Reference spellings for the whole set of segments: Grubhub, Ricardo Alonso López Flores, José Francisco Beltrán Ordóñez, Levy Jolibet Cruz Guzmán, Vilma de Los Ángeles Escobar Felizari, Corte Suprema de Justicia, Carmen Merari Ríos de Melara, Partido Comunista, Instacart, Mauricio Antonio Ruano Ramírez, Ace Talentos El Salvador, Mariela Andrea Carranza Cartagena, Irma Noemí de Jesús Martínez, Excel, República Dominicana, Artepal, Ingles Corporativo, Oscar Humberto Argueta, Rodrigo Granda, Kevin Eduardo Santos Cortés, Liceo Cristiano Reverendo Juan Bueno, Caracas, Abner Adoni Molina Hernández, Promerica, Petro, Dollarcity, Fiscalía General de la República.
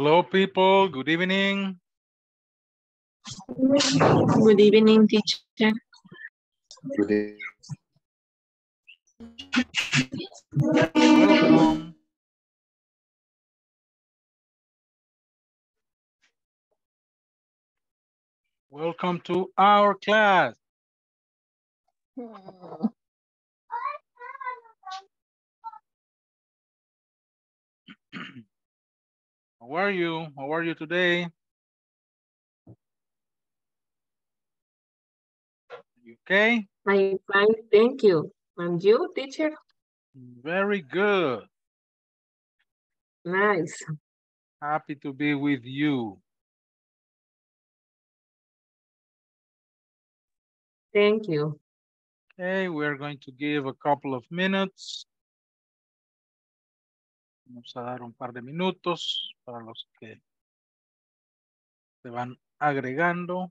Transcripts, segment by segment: Hello, people. Good evening. Good evening, teacher. Good evening. Welcome. Welcome to our class. How are you? How are you today? You okay? I'm fine, thank you. And you, teacher? Very good. Nice. Happy to be with you. Thank you. Okay, we're going to give a couple of minutes. Vamos a dar un par de minutos para los que se van agregando.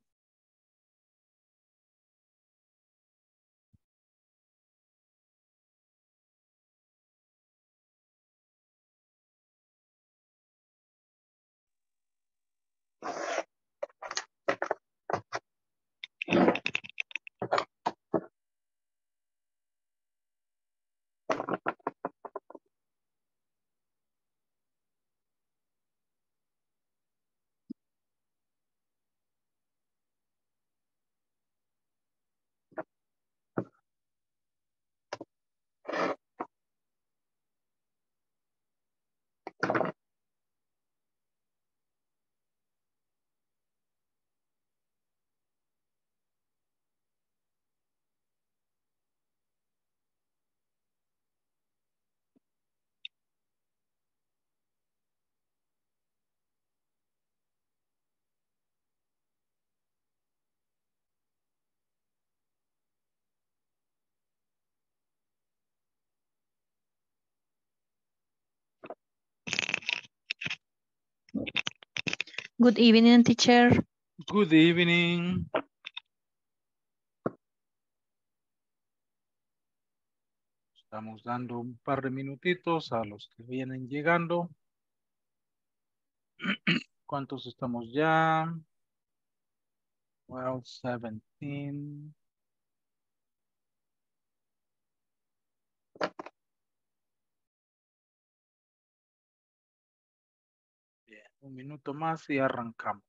Good evening, teacher. Good evening. Estamos dando un par de minutitos a los que vienen llegando. ¿Cuántos estamos ya? Well, 17. Un minuto más y arrancamos.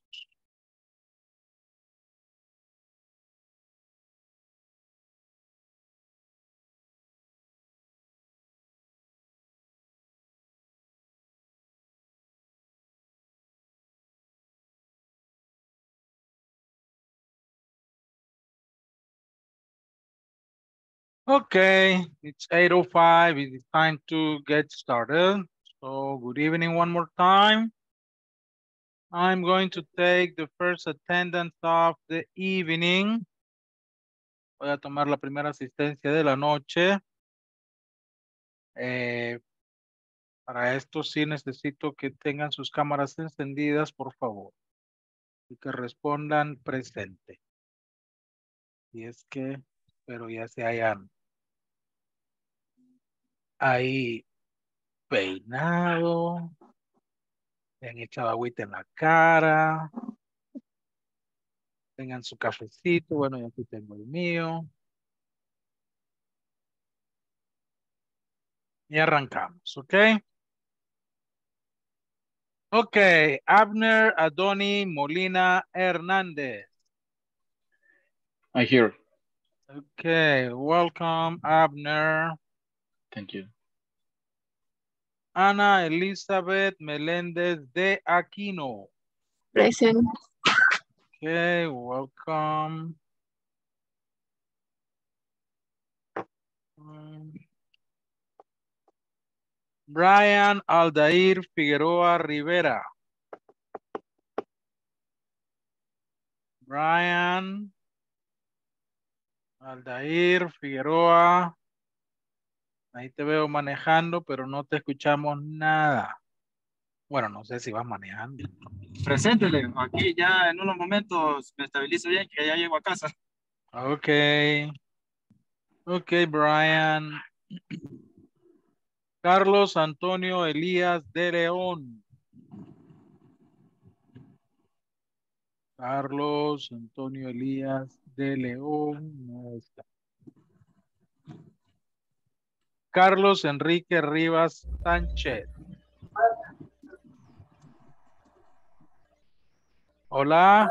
Okay, it's 8:05. It is time to get started. So, good evening one more time. I'm going to take the first attendance of the evening. Voy a tomar la primera asistencia de la noche. Para esto sí necesito que tengan sus cámaras encendidas, por favor. Y que respondan presente. Y es que, pero ya se hayan ahí peinado. Le han echado agüita en la cara. Tengan su cafecito. Bueno, yo aquí tengo el mío. Y arrancamos, ¿ok? Ok, Abner Adoni Molina Hernández. I'm here. Okay, welcome, Abner. Thank you. Ana Elizabeth Meléndez de Aquino. Present. Okay, welcome. Brian Aldair Figueroa Rivera. Brian Aldair Figueroa. Ahí te veo manejando, pero no te escuchamos nada. Bueno, no sé si vas manejando. Preséntele. Aquí ya en unos momentos me estabilizo bien, que ya llego a casa. Ok. Ok, Brian. Carlos Antonio Elías de León. Carlos Antonio Elías de León. No está. Carlos Enrique Rivas Sánchez. Hola.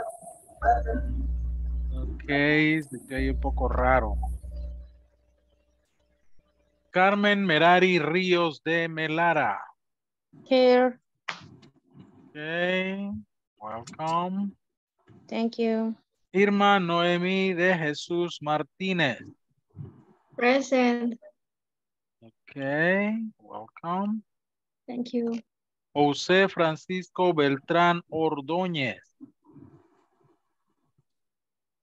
Ok, se cae un poco raro. Carmen Merari Ríos de Melara. Here. Okay, welcome. Thank you. Irma Noemí de Jesús Martínez. Present. Okay, welcome. Thank you. José Francisco Beltrán Ordóñez.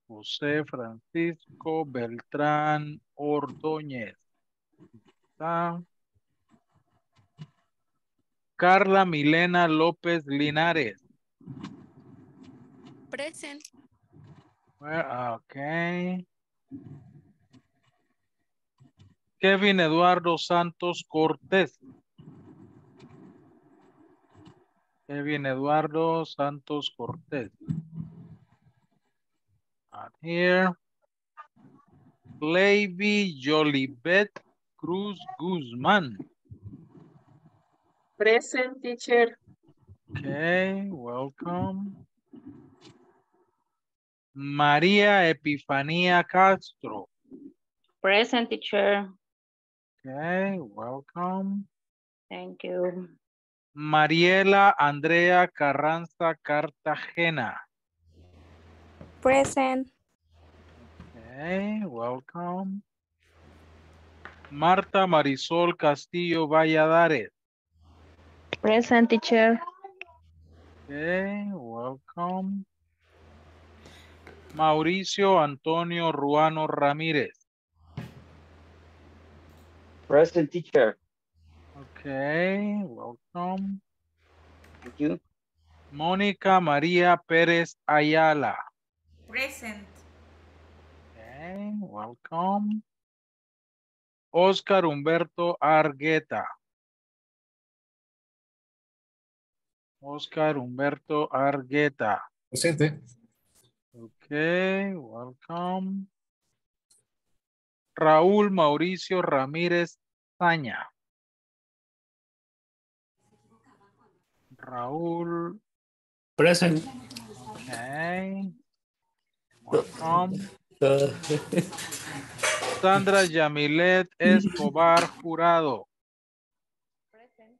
José Francisco Beltrán Ordóñez. Carla Milena López Linares. Present. Okay. Kevin Eduardo Santos Cortés. Kevin Eduardo Santos Cortés. And here. Levy Jolibet Cruz Guzmán. Present, teacher. Okay, welcome. María Epifanía Castro. Present, teacher. Okay, welcome. Thank you. Mariela Andrea Carranza Cartagena. Present. Okay, welcome. Marta Marisol Castillo Valladares. Present, teacher. Okay, welcome. Mauricio Antonio Ruano Ramírez. Present, teacher. Okay, welcome. Thank you. Mónica María Pérez Ayala. Present. Okay, welcome. Oscar Humberto Argueta. Oscar Humberto Argueta. Presente. Okay, welcome. Raúl Mauricio Ramírez Zaña. Raúl. Present. Okay. Welcome. Sandra Yamilet Escobar Jurado. Present.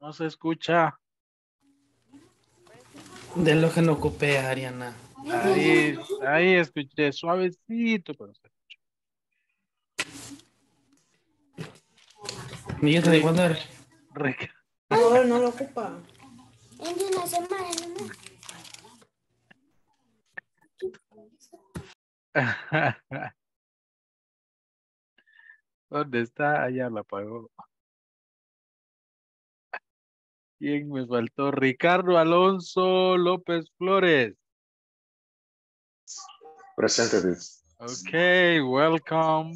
No se escucha. De lo que no ocupé, Ariana. Ahí escuché suavecito, pero se escuchó. ¿Y esto de cuándo eres? Rica. No, no lo ocupa. En una semana, ¿no? ¿Dónde está? Allá la apagó. ¿Quién me faltó? Ricardo Alonso López Flores. Presente. Ok, welcome.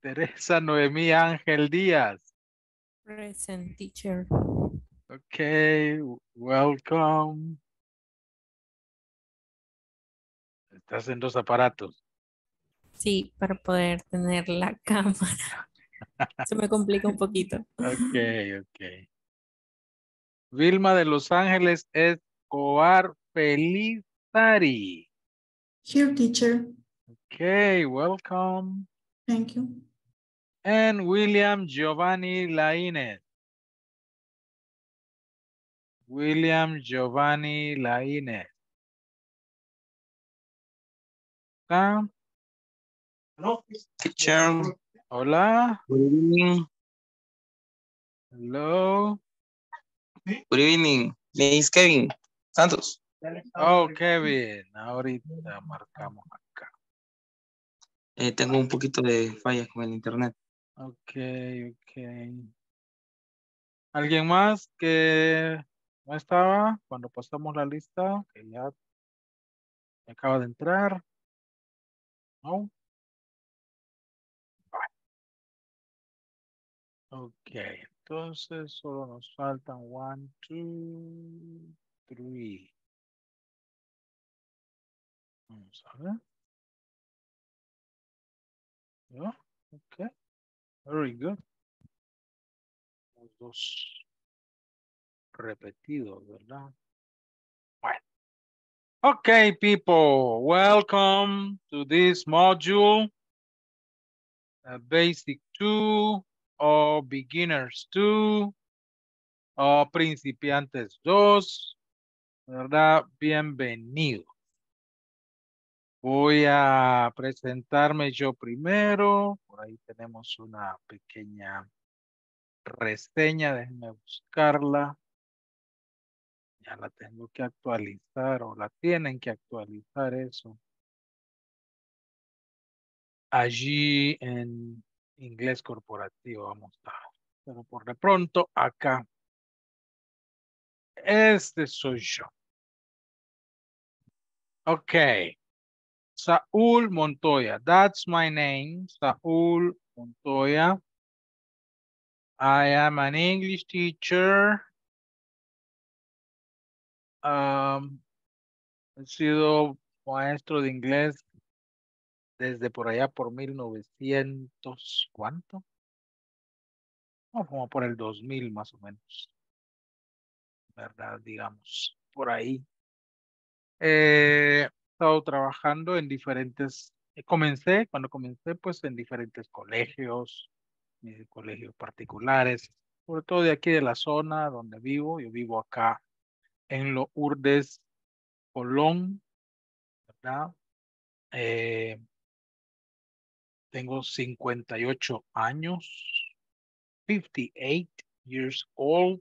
Teresa Noemí Ángel Díaz. Present, teacher. Ok, welcome. Estás en dos aparatos. Sí, para poder tener la cámara. Se me complica un poquito. Ok. Vilma de Los Ángeles Escobar Felizari. Here, teacher. Okay, welcome. Thank you. And William Giovanni Lainez. ¿Está? No, teacher. Hola. Good evening. Hello. Good evening. Me is Kevin Santos. Oh, Kevin. Ahorita marcamos acá. Tengo un poquito de fallas con el internet. Ok. ¿Alguien más que no estaba cuando pasamos la lista? Que ya acaba de entrar. ¿No? Ok, entonces solo nos faltan 1, 2, 3. Vamos a ver. Yeah, ok. Very good. Los dos repetidos, ¿verdad? Bueno. Ok, people. Welcome to this module. Basic 2. O beginners 2, o principiantes 2, ¿verdad? Bienvenido. Voy a presentarme yo primero. Por ahí tenemos una pequeña reseña. Déjenme buscarla. Ya la tengo que actualizar o la tienen que actualizar eso. Allí en Inglés Corporativo, vamos a ver. Pero por de pronto, acá. Este soy yo. Ok. Saúl Montoya. That's my name. Saúl Montoya. I am an English teacher. He sido maestro de inglés desde por allá por 1900, ¿cuánto? No, como por el 2000 más o menos, ¿verdad? Digamos, por ahí. He estado trabajando en diferentes, cuando comencé pues en diferentes colegios, colegios particulares, sobre todo de aquí de la zona donde vivo. Yo vivo acá en los Urdes, Colón, ¿verdad? Tengo 58 años, 58 years old.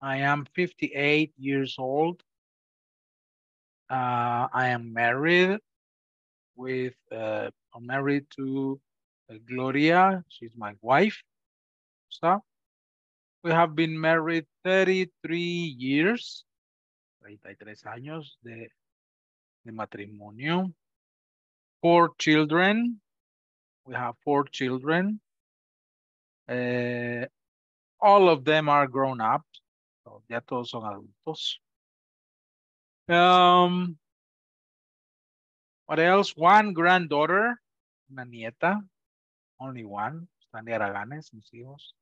I am 58 years old. I am married with, I'm married to Gloria. She's my wife. So we have been married 33 years, 33 años de matrimonio. 4 children. We have 4 children. All of them are grown up. So, ya todos son adultos. What else? 1 granddaughter, una nieta. Only 1. Están de haraganes, mis hijos.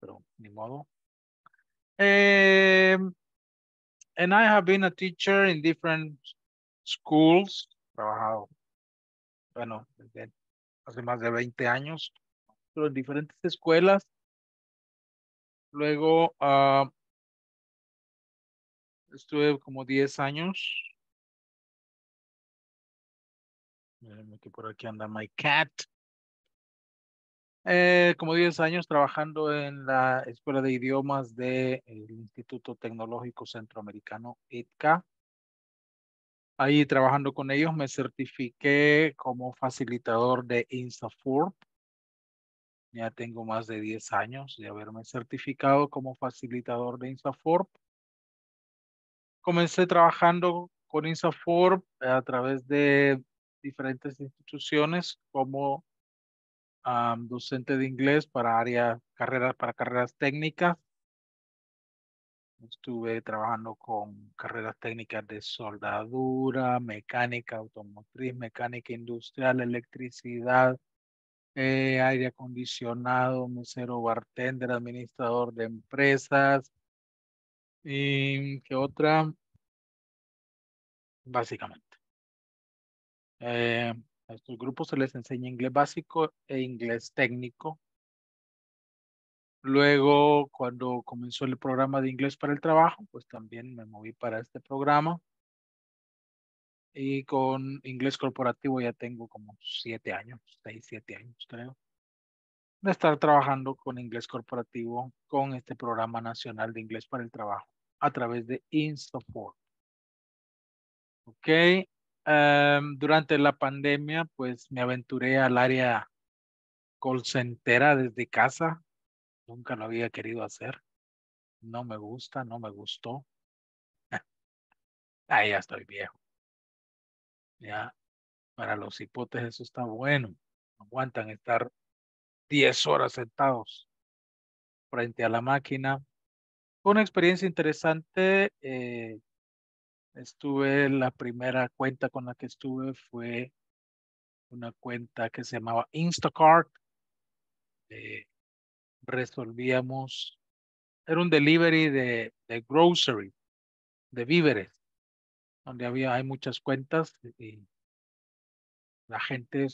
Pero ni modo. And I have been a teacher in different schools. Trabajado, bueno, desde hace más de 20 años, pero en diferentes escuelas. Luego estuve como 10 años. Miren que por aquí anda my cat. Como 10 años trabajando en la Escuela de Idiomas del Instituto Tecnológico Centroamericano, ITCA. Ahí trabajando con ellos me certifiqué como facilitador de INSAFORP. Ya tengo más de 10 años de haberme certificado como facilitador de INSAFORP. Comencé trabajando con INSAFORP a través de diferentes instituciones como docente de inglés para carreras técnicas. Estuve trabajando con carreras técnicas de soldadura, mecánica automotriz, mecánica industrial, electricidad, aire acondicionado, mesero bartender, administrador de empresas. ¿Y qué otra? Básicamente. A estos grupos se les enseña inglés básico e inglés técnico. Luego, cuando comenzó el programa de inglés para el trabajo, pues también me moví para este programa. Y con inglés corporativo ya tengo como 7 años, 6, 7 años creo, de estar trabajando con inglés corporativo con este programa nacional de inglés para el trabajo a través de INSAFORP. Ok. Durante la pandemia, pues me aventuré al área call center desde casa. Nunca lo había querido hacer. No me gusta, no me gustó. Ah, ya estoy viejo. Ya, para los hipotes eso está bueno. No aguantan estar 10 horas sentados frente a la máquina. Fue una experiencia interesante. La primera cuenta con la que estuve fue una cuenta que se llamaba Instacart. Resolvíamos, era un delivery de grocery, de víveres, donde hay muchas cuentas y la gente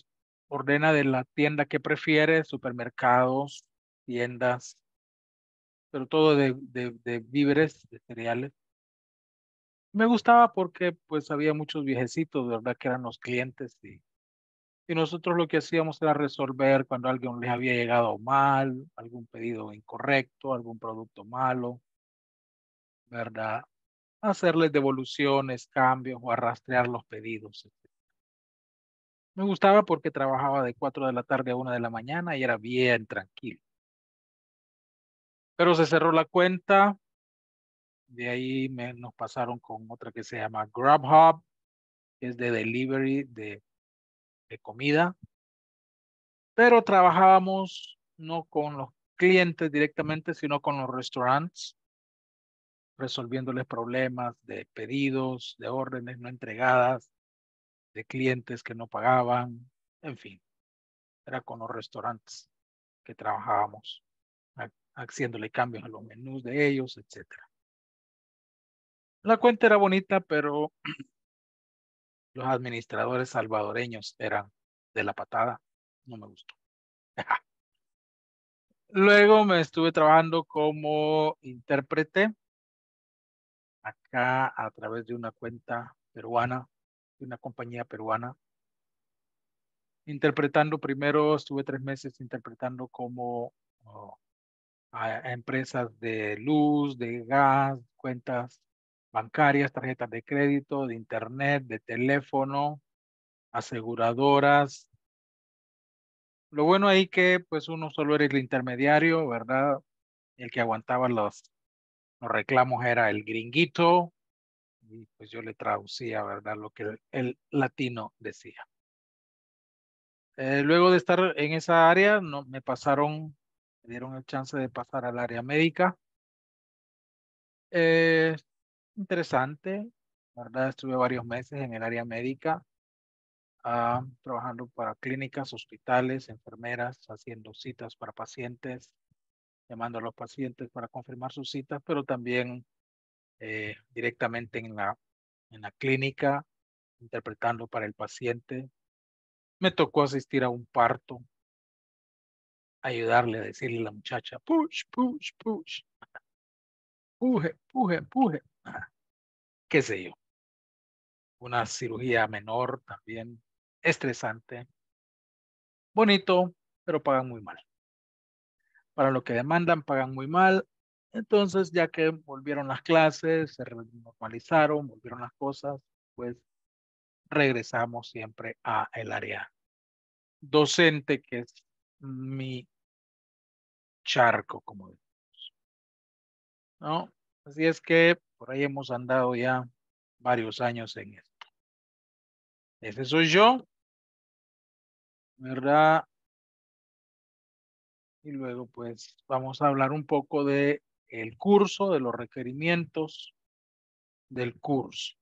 ordena de la tienda que prefiere, supermercados, tiendas, pero todo de víveres, de cereales. Me gustaba porque pues había muchos viejecitos, de verdad, que eran los clientes y nosotros lo que hacíamos era resolver cuando alguien les había llegado mal, algún pedido incorrecto, algún producto malo, ¿verdad? Hacerles devoluciones, cambios o arrastrear los pedidos. Me gustaba porque trabajaba de 4 de la tarde a 1 de la mañana y era bien tranquilo. Pero se cerró la cuenta. De ahí nos pasaron con otra que se llama Grubhub, que es de delivery de comida, pero trabajábamos no con los clientes directamente, sino con los restaurantes, resolviéndoles problemas de pedidos, de órdenes no entregadas, de clientes que no pagaban, en fin, era con los restaurantes que trabajábamos, haciéndole cambios a los menús de ellos, etc. La cuenta era bonita, pero los administradores salvadoreños eran de la patada. No me gustó. Luego me estuve trabajando como intérprete acá a través de una cuenta peruana, de una compañía peruana. Interpretando primero, estuve 3 meses interpretando como a empresas de luz, de gas, cuentas bancarias, tarjetas de crédito, de internet, de teléfono, aseguradoras. Lo bueno ahí que pues uno solo era el intermediario, ¿verdad? El que aguantaba los reclamos era el gringuito y pues yo le traducía, ¿verdad? Lo que el latino decía. Luego de estar en esa área, me dieron el chance de pasar al área médica. Interesante, ¿verdad? Estuve varios meses en el área médica, trabajando para clínicas, hospitales, enfermeras, haciendo citas para pacientes, llamando a los pacientes para confirmar sus citas, pero también directamente en la clínica, interpretando para el paciente. Me tocó asistir a un parto, ayudarle a decirle a la muchacha, push, push, push, puje, puje, puje. Qué sé yo, una cirugía menor también, estresante, bonito, pero pagan muy mal. Para lo que demandan, pagan muy mal. Entonces, ya que volvieron las clases, se normalizaron, volvieron las cosas, pues regresamos siempre al área docente, que es mi charco, como decimos, ¿no? Así es que por ahí hemos andado ya varios años en esto. Ese soy yo, ¿verdad? Y luego pues vamos a hablar un poco de el curso, de los requerimientos del curso.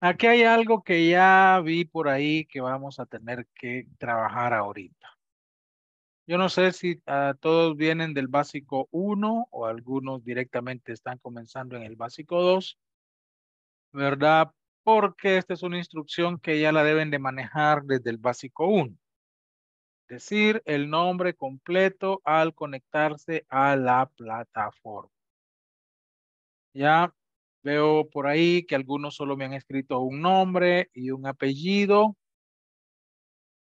Aquí hay algo que ya vi por ahí que vamos a tener que trabajar ahorita. Yo no sé si todos vienen del básico 1 o algunos directamente están comenzando en el básico 2, ¿verdad? Porque esta es una instrucción que ya la deben de manejar desde el básico 1. Decir el nombre completo al conectarse a la plataforma. Ya. Veo por ahí que algunos solo me han escrito un nombre y un apellido,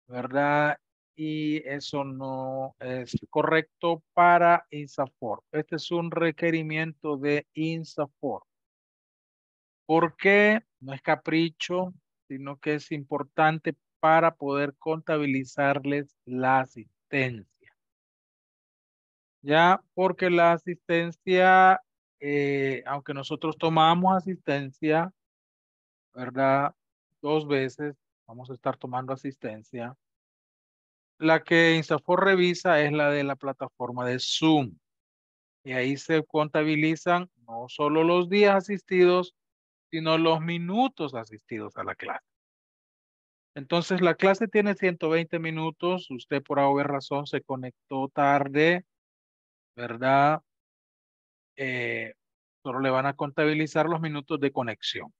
¿verdad? Y eso no es correcto para INSAFORP. Este es un requerimiento de INSAFORP. ¿Por qué? No es capricho, sino que es importante para poder contabilizarles la asistencia. Ya, porque la asistencia... aunque nosotros tomamos asistencia, ¿verdad? Dos veces vamos a estar tomando asistencia. La que INSAFORP revisa es la de la plataforma de Zoom. Y ahí se contabilizan no solo los días asistidos, sino los minutos asistidos a la clase. Entonces, la clase tiene 120 minutos. Usted por alguna razón se conectó tarde, ¿verdad? Solo le van a contabilizar los minutos de conexión.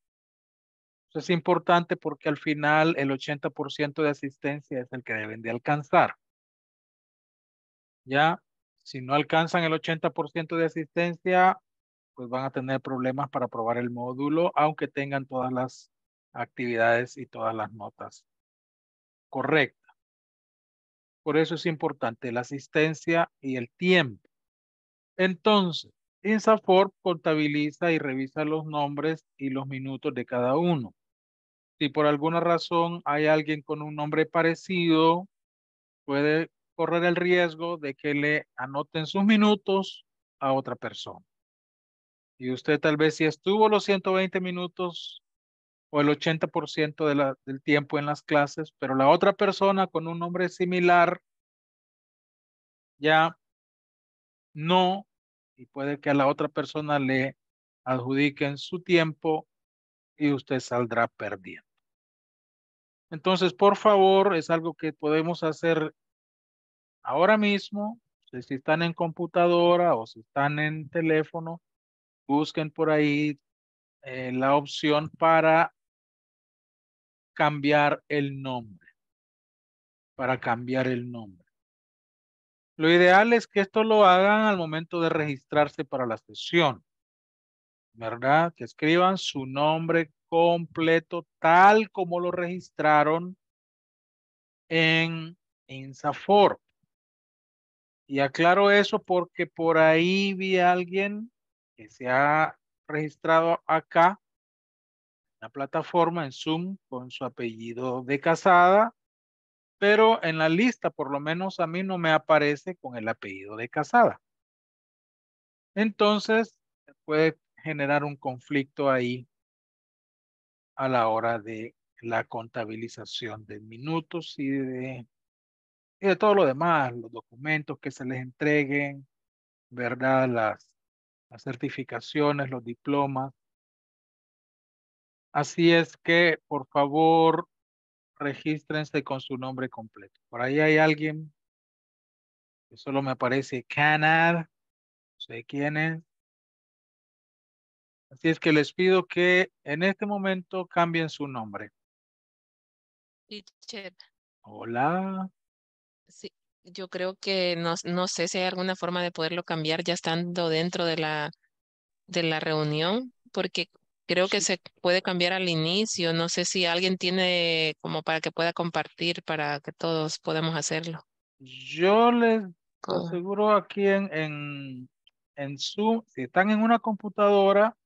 Eso es importante porque al final el 80% de asistencia es el que deben de alcanzar. Ya, si no alcanzan el 80% de asistencia, pues van a tener problemas para aprobar el módulo, aunque tengan todas las actividades y todas las notas correctas. Por eso es importante la asistencia y el tiempo. Entonces, INSAFORP contabiliza y revisa los nombres y los minutos de cada uno. Si por alguna razón hay alguien con un nombre parecido, puede correr el riesgo de que le anoten sus minutos a otra persona. Y usted tal vez si estuvo los 120 minutos o el 80% del tiempo en las clases, pero la otra persona con un nombre similar ya no... Y puede que a la otra persona le adjudiquen su tiempo y usted saldrá perdiendo. Entonces, por favor, es algo que podemos hacer ahora mismo. Si están en computadora o si están en teléfono, busquen por ahí la opción para cambiar el nombre. Para cambiar el nombre. Lo ideal es que esto lo hagan al momento de registrarse para la sesión, ¿verdad? Que escriban su nombre completo tal como lo registraron en INSAFORP. Y aclaro eso porque por ahí vi a alguien que se ha registrado acá en la plataforma en Zoom con su apellido de casada. Pero en la lista, por lo menos a mí no me aparece con el apellido de casada. Entonces, puede generar un conflicto ahí a la hora de la contabilización de minutos y de todo lo demás, los documentos que se les entreguen, ¿verdad? Las certificaciones, los diplomas. Así es que, por favor, regístrense con su nombre completo. Por ahí hay alguien que solo me aparece Canadá. No sé quién es. Así es que les pido que en este momento cambien su nombre. Teacher. Hola. Sí, yo creo que no sé si hay alguna forma de poderlo cambiar ya estando dentro de la reunión, porque creo que se puede cambiar al inicio. No sé si alguien tiene como para que pueda compartir para que todos podamos hacerlo. Yo les aseguro aquí en Zoom, si están en una computadora,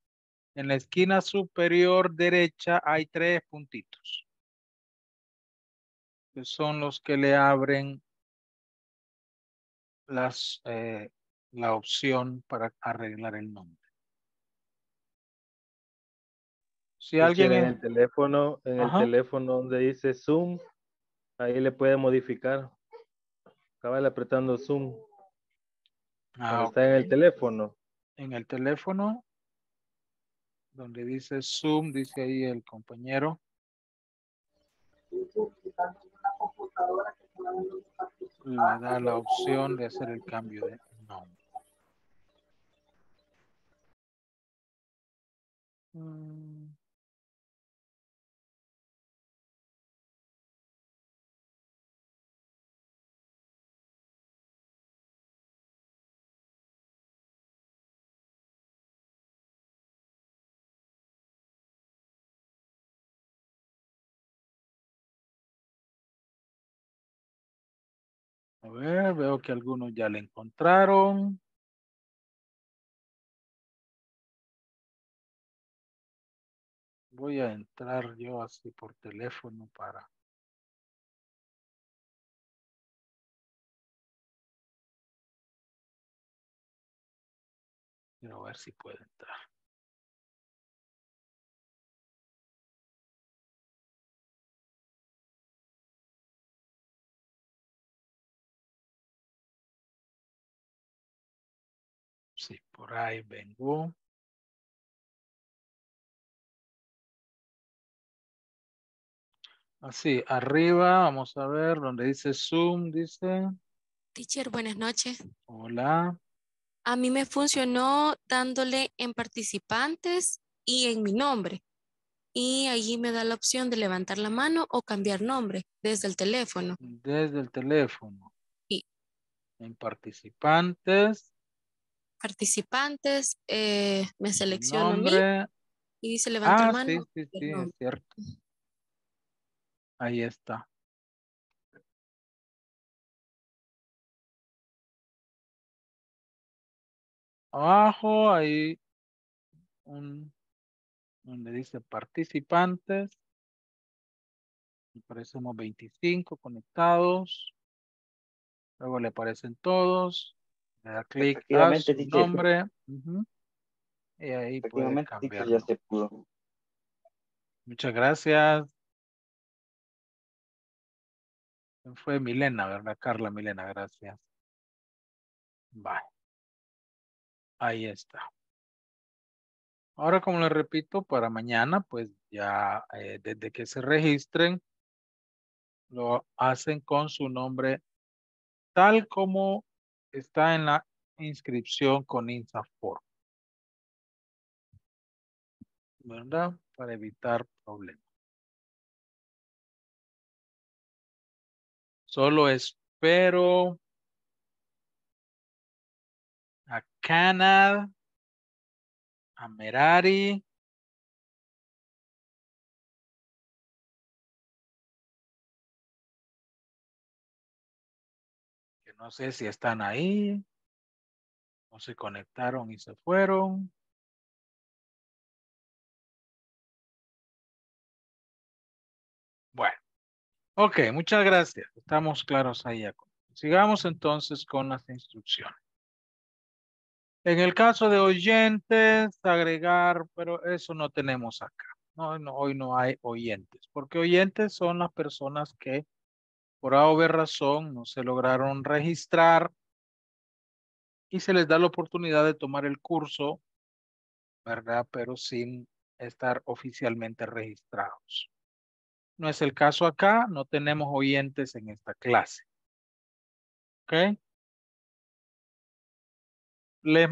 en la esquina superior derecha hay tres puntitos. Que son los que le abren la opción para arreglar el nombre. Si alguien en el teléfono, donde dice Zoom, ahí le puede modificar. Acaba apretando Zoom. Ah, está en el teléfono. En el teléfono, donde dice Zoom, dice ahí el compañero. Le da la opción de hacer el cambio de nombre. A ver, veo que algunos ya le encontraron. Voy a entrar yo así por teléfono para... Quiero ver si puedo entrar. Sí, por ahí vengo. Así, arriba, vamos a ver, donde dice Zoom, dice. Teacher, buenas noches. Hola. A mí me funcionó dándole en participantes y en mi nombre. Y allí me da la opción de levantar la mano o cambiar nombre desde el teléfono. Desde el teléfono. Sí. En participantes. Participantes, me selecciono nombre. A mí y dice levantar mano. Sí, sí, sí, es cierto. Ahí está. Abajo hay un donde dice participantes. Me parece como 25 conectados. Luego le aparecen todos. Le da clic a su nombre. Y ahí puede cambiar. Ya se pudo. Muchas gracias. Fue Milena, ¿verdad? Carla Milena, gracias. Vale. Ahí está. Ahora, como les repito, para mañana, pues ya desde que se registren, lo hacen con su nombre tal como está en la inscripción con INSAFORP, ¿verdad? Para evitar problemas. Solo espero a Canad, a Merari. Que no sé si están ahí. O se conectaron y se fueron. Bueno. Ok, muchas gracias. Estamos claros ahí. Sigamos entonces con las instrucciones. En el caso de oyentes, agregar, pero eso no tenemos acá. No, no, hoy no hay oyentes, porque oyentes son las personas que por A o B razón no se lograron registrar y se les da la oportunidad de tomar el curso, ¿verdad? Pero sin estar oficialmente registrados. No es el caso acá, no tenemos oyentes en esta clase. ¿Ok? Les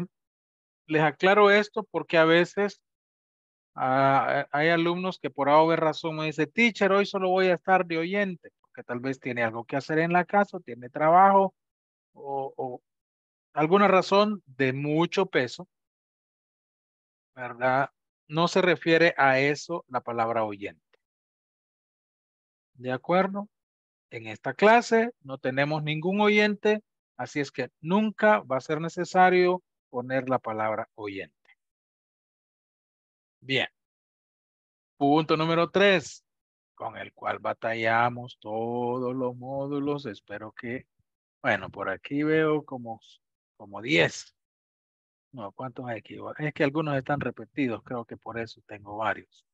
aclaro esto porque a veces hay alumnos que por A o B razón me dicen, teacher, hoy solo voy a estar de oyente, porque tal vez tiene algo que hacer en la casa, o tiene trabajo, o alguna razón de mucho peso, ¿verdad? No se refiere a eso la palabra oyente. ¿De acuerdo? En esta clase no tenemos ningún oyente, así es que nunca va a ser necesario poner la palabra oyente. Bien. Punto número 3, con el cual batallamos todos los módulos. Espero que, bueno, por aquí veo como 10. No, ¿cuántos hay aquí? Es que algunos están repetidos, creo que por eso tengo varios.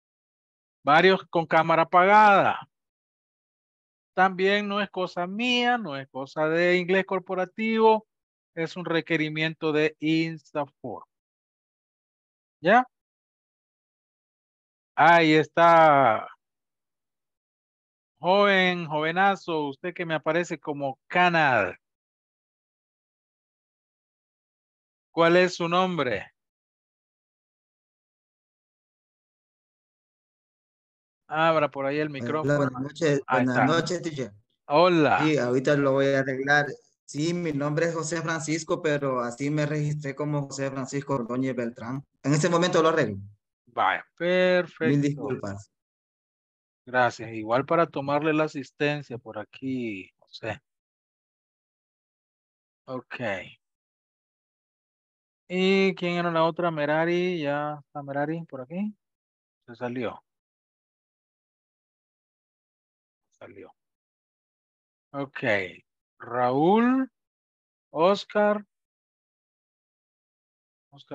Varios con cámara apagada. También no es cosa mía, no es cosa de Inglés Corporativo. es un requerimiento de INSAFORP. ¿Ya? Ahí está. Joven, jovenazo, usted que me aparece como Canal. ¿Cuál es su nombre? Abra por ahí el micrófono. Hola, buenas noches, teacher. Hola. Sí, ahorita lo voy a arreglar. Sí, mi nombre es José Francisco, pero así me registré como José Francisco Ordóñez Beltrán. En este momento lo arreglo. Vaya, perfecto. Mil disculpas. Gracias. Igual para tomarle la asistencia por aquí, José. Ok. ¿Y quién era la otra? Merari. Ya está Merari por aquí. Se salió. Salió. Ok. Raúl, Oscar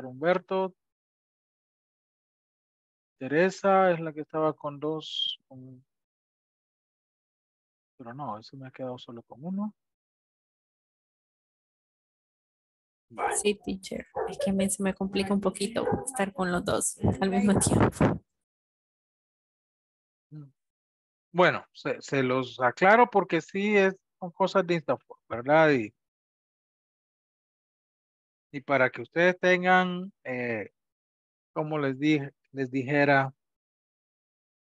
Humberto, Teresa es la que estaba con dos, pero no, eso me ha quedado solo con uno. Bye. Sí, teacher, es que a mí se me complica un poquito estar con los dos al mismo tiempo. Bueno, se los aclaro porque sí es. Son cosas de INSAFORP, ¿verdad? Y para que ustedes tengan, como les dijera,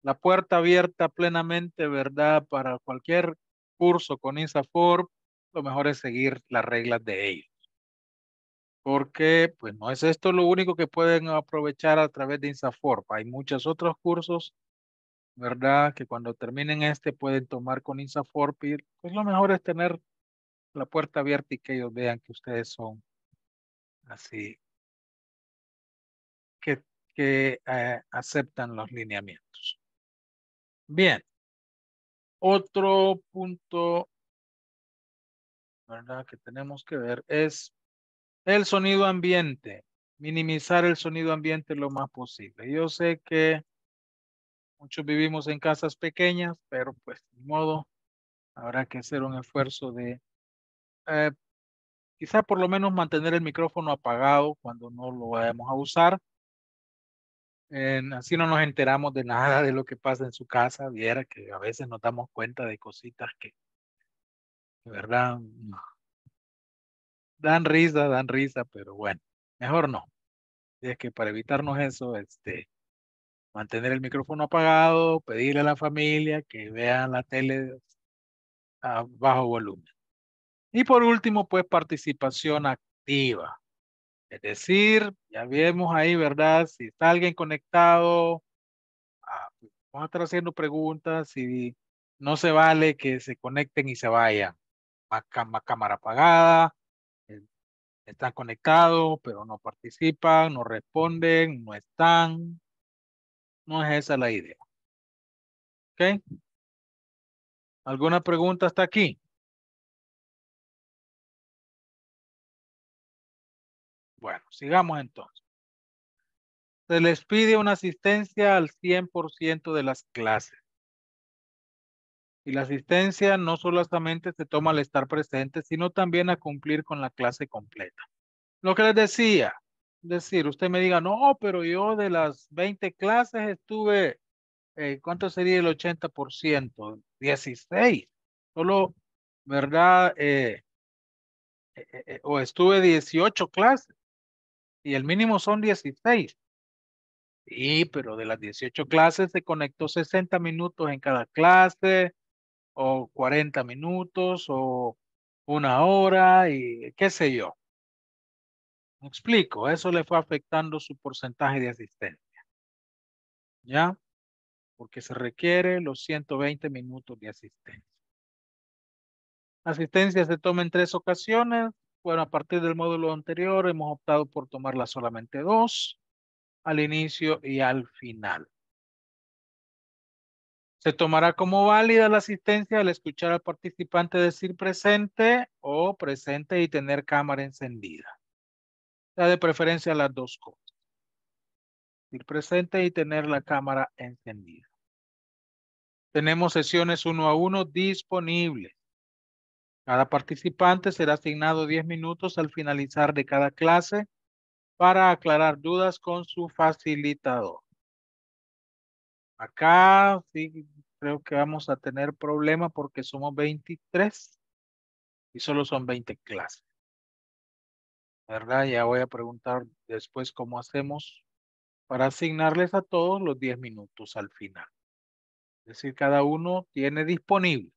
la puerta abierta plenamente, ¿verdad? Para cualquier curso con INSAFORP, lo mejor es seguir las reglas de ellos. Porque, pues, no es esto lo único que pueden aprovechar a través de INSAFORP. Hay muchos otros cursos, ¿verdad? Que cuando terminen este pueden tomar con INSAFORP. Pues lo mejor es tener la puerta abierta y que ellos vean que ustedes son así. Que aceptan los lineamientos. Bien. Otro punto, ¿verdad? Que tenemos que ver es el sonido ambiente. Minimizar el sonido ambiente lo más posible. Yo sé que muchos vivimos en casas pequeñas, pero pues de modo habrá que hacer un esfuerzo de quizá por lo menos mantener el micrófono apagado cuando no lo vayamos a usar. Así no nos enteramos de nada de lo que pasa en su casa. Viera que a veces nos damos cuenta de cositas que de verdad dan risa, pero bueno, mejor no. Y es que para evitarnos eso, mantener el micrófono apagado, pedirle a la familia que vean la tele a bajo volumen. Y por último, pues participación activa. Es decir, ya vemos ahí, ¿verdad? Si está alguien conectado, vamos a estar haciendo preguntas. Si no se vale que se conecten y se vayan. Cámara apagada, están conectados, pero no participan, no responden, no están. No es esa la idea. ¿Ok? ¿Alguna pregunta hasta aquí? Bueno, sigamos entonces. Se les pide una asistencia al 100% de las clases. Y la asistencia no solamente se toma al estar presente, sino también a cumplir con la clase completa. Lo que les decía. Decir, usted me diga, no, pero yo de las 20 clases estuve, ¿cuánto sería el 80%? 16. Solo, ¿verdad? O estuve 18 clases y el mínimo son 16. Sí, pero de las 18 clases se conectó 60 minutos en cada clase o 40 minutos o una hora y qué sé yo. Me explico, eso le fue afectando su porcentaje de asistencia. ¿Ya? Porque se requiere los 120 minutos de asistencia. Asistencia se toma en 3 ocasiones. Bueno, a partir del módulo anterior hemos optado por tomarla solamente 2. Al inicio y al final. Se tomará como válida la asistencia al escuchar al participante decir presente o presente y tener cámara encendida. De preferencia las dos cosas. Ir presente y tener la cámara encendida. Tenemos sesiones 1 a 1 disponibles. Cada participante será asignado 10 minutos al finalizar de cada clase para aclarar dudas con su facilitador. Acá sí creo que vamos a tener problemas porque somos 23 y solo son 20 clases. ¿Verdad? Ya voy a preguntar después cómo hacemos para asignarles a todos los 10 minutos al final. Es decir, cada uno tiene disponible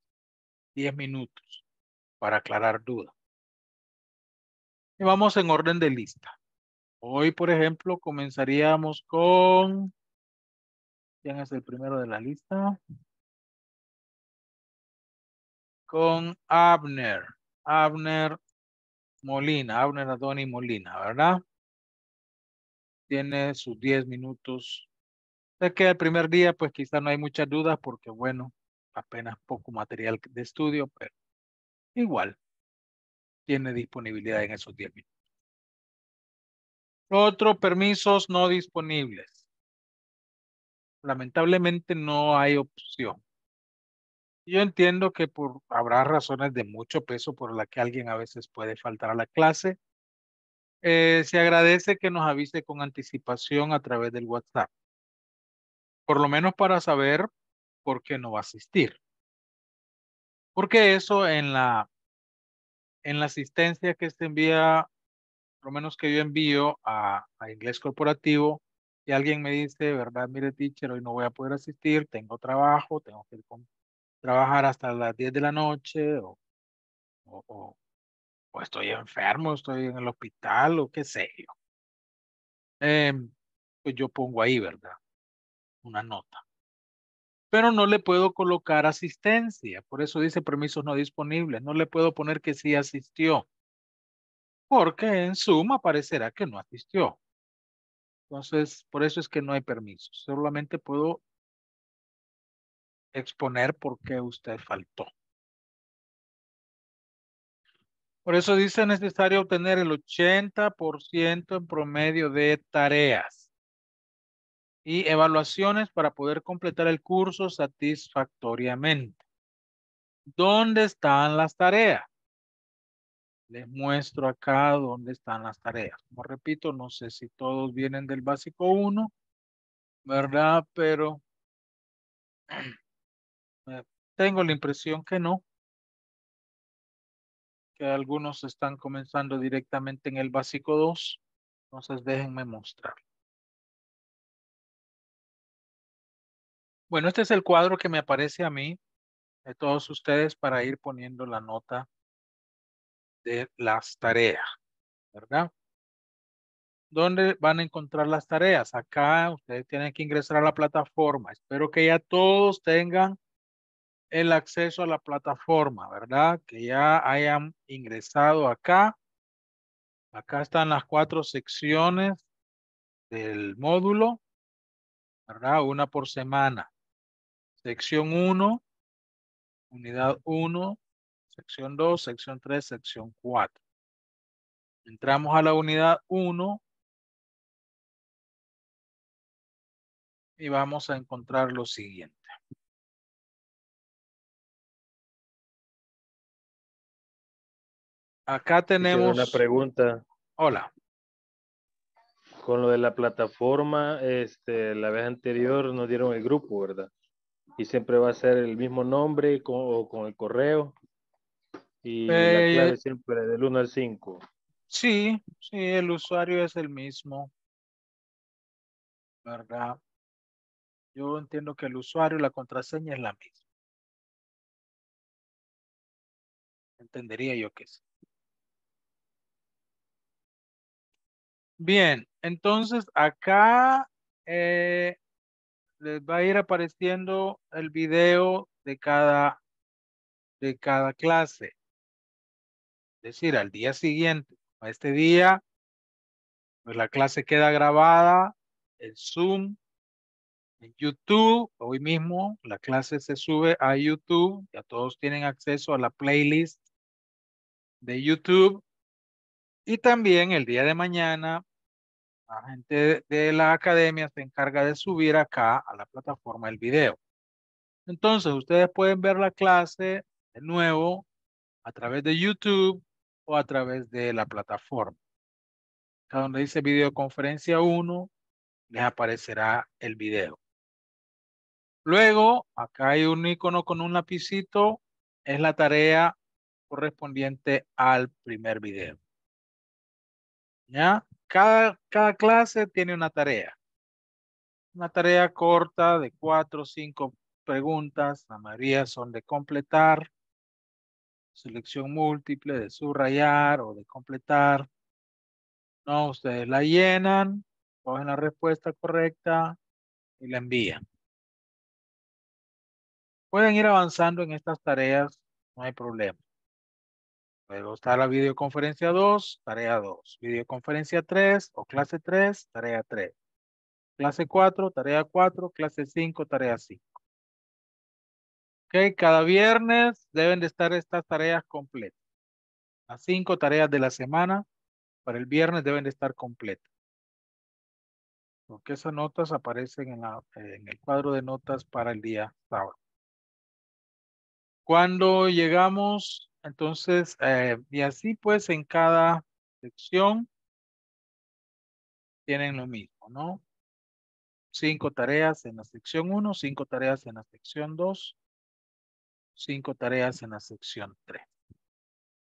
10 minutos para aclarar dudas. Y vamos en orden de lista. Hoy, por ejemplo, comenzaríamos con... ¿Quién es el primero de la lista? Con Abner. Abner Molina. Abner Adoni Molina, ¿verdad? Tiene sus 10 minutos. Sé que el primer día, pues quizás no hay muchas dudas porque, bueno, apenas poco material de estudio, pero igual tiene disponibilidad en esos 10 minutos. Otro, permisos no disponibles. Lamentablemente no hay opción. Yo entiendo que habrá razones de mucho peso por la que alguien a veces puede faltar a la clase. Se agradece que nos avise con anticipación a través del WhatsApp. Por lo menos para saber por qué no va a asistir. Porque eso en la asistencia que se envía, por lo menos que yo envío a Inglés Corporativo, y alguien me dice, ¿verdad? Mire, teacher, hoy no voy a poder asistir, tengo trabajo, tengo que trabajar hasta las 10 de la noche, o estoy enfermo, estoy en el hospital, o qué sé yo. Pues yo pongo ahí, ¿verdad? Una nota. Pero no le puedo colocar asistencia, por eso dice permisos no disponibles, no le puedo poner que sí asistió. Porque en Zoom aparecerá que no asistió. Entonces, por eso es que no hay permisos. Solamente puedo exponer por qué usted faltó. Por eso dice necesario obtener el 80% en promedio de tareas y evaluaciones para poder completar el curso satisfactoriamente. ¿Dónde están las tareas? Les muestro acá dónde están las tareas. Como repito, no sé si todos vienen del básico 1, ¿verdad? Pero tengo la impresión que no. Que algunos están comenzando directamente en el básico 2. Entonces déjenme mostrar. Bueno, este es el cuadro que me aparece a mí, de todos ustedes, para ir poniendo la nota de las tareas, ¿verdad? ¿Dónde van a encontrar las tareas? Acá ustedes tienen que ingresar a la plataforma. Espero que ya todos tengan el acceso a la plataforma, ¿verdad? Que ya hayan ingresado acá. Acá están las 4 secciones del módulo, ¿verdad? Una por semana. Sección 1, unidad 1. Sección 2, sección 3, sección 4. Entramos a la unidad 1. Y vamos a encontrar lo siguiente. Acá tenemos... Una pregunta. Hola. Con lo de la plataforma, la vez anterior nos dieron el grupo, ¿verdad? Y siempre va a ser el mismo nombre o con el correo. Y la clave siempre del 1 al 5. Sí, el usuario es el mismo, ¿verdad? Yo entiendo que el usuario y la contraseña es la misma. Entendería yo que sí. Bien, entonces acá les va a ir apareciendo el video de cada clase. Es decir, al día siguiente, a este día, pues la clase queda grabada en Zoom, en YouTube. Hoy mismo la clase se sube a YouTube. Ya todos tienen acceso a la playlist de YouTube. Y también el día de mañana, la gente de la academia se encarga de subir acá a la plataforma el video. Entonces, ustedes pueden ver la clase de nuevo a través de YouTube o a través de la plataforma. Acá donde dice videoconferencia 1, les aparecerá el video. Luego, acá hay un icono con un lapicito, es la tarea correspondiente al primer video. ¿Ya? Cada clase tiene una tarea. Una tarea corta de 4 o 5 preguntas. La mayoría son de completar, selección múltiple, de subrayar o de completar. No, ustedes la llenan, cogen la respuesta correcta y la envían. Pueden ir avanzando en estas tareas, no hay problema. Luego está la videoconferencia 2, tarea 2. Videoconferencia 3 o clase 3, tarea 3. Clase 4, tarea 4. Clase 5, tarea 5. Ok, cada viernes deben de estar estas tareas completas. Las 5 tareas de la semana para el viernes deben de estar completas. Porque esas notas aparecen en el cuadro de notas para el día sábado. Cuando llegamos... Entonces, y así pues en cada sección tienen lo mismo, ¿no? 5 tareas en la sección 1, 5 tareas en la sección 2, 5 tareas en la sección 3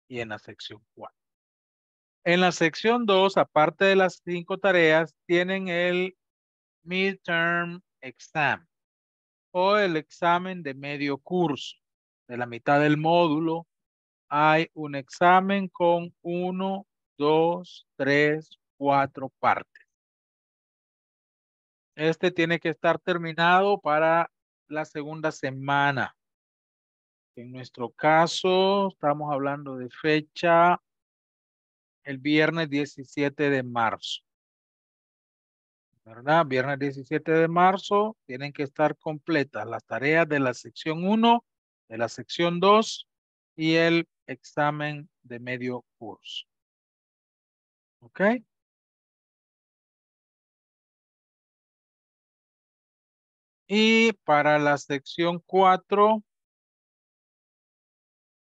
y en la sección 4. En la sección 2, aparte de las 5 tareas, tienen el midterm exam o el examen de medio curso. De la mitad del módulo hay un examen con 1, 2, 3, 4 partes. Este tiene que estar terminado para la segunda semana. En nuestro caso, estamos hablando de fecha el viernes 17 de marzo. ¿Verdad? Viernes 17 de marzo tienen que estar completas las tareas de la sección 1, de la sección 2 y el examen de medio curso. ¿Ok? Y para la sección 4,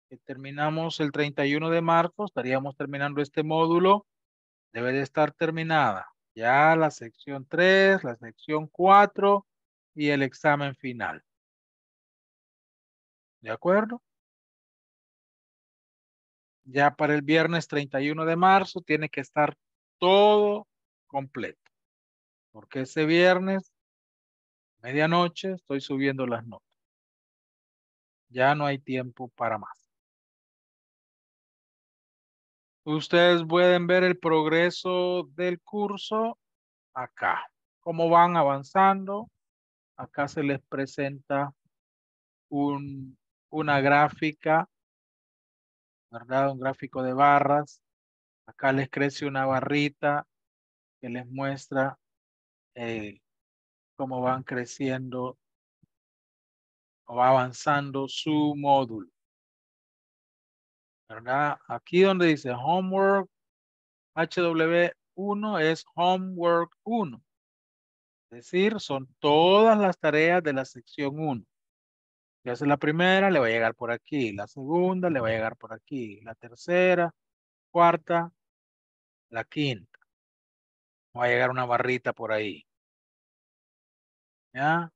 que terminamos el 31 de marzo, estaríamos terminando este módulo, debe de estar terminada ya la sección 3, la sección 4 y el examen final. ¿De acuerdo? Ya para el viernes 31 de marzo tiene que estar todo completo. Porque ese viernes, medianoche, estoy subiendo las notas. Ya no hay tiempo para más. Ustedes pueden ver el progreso del curso acá. Cómo van avanzando. Acá se les presenta una gráfica. ¿Verdad? Un gráfico de barras. Acá les crece una barrita que les muestra cómo van creciendo o va avanzando su módulo. ¿Verdad? Aquí donde dice Homework HW1 es Homework 1. Es decir, son todas las tareas de la sección 1. Si hace la primera, le va a llegar por aquí. La segunda, le va a llegar por aquí. La tercera, cuarta, la quinta. Va a llegar una barrita por ahí. ¿Ya?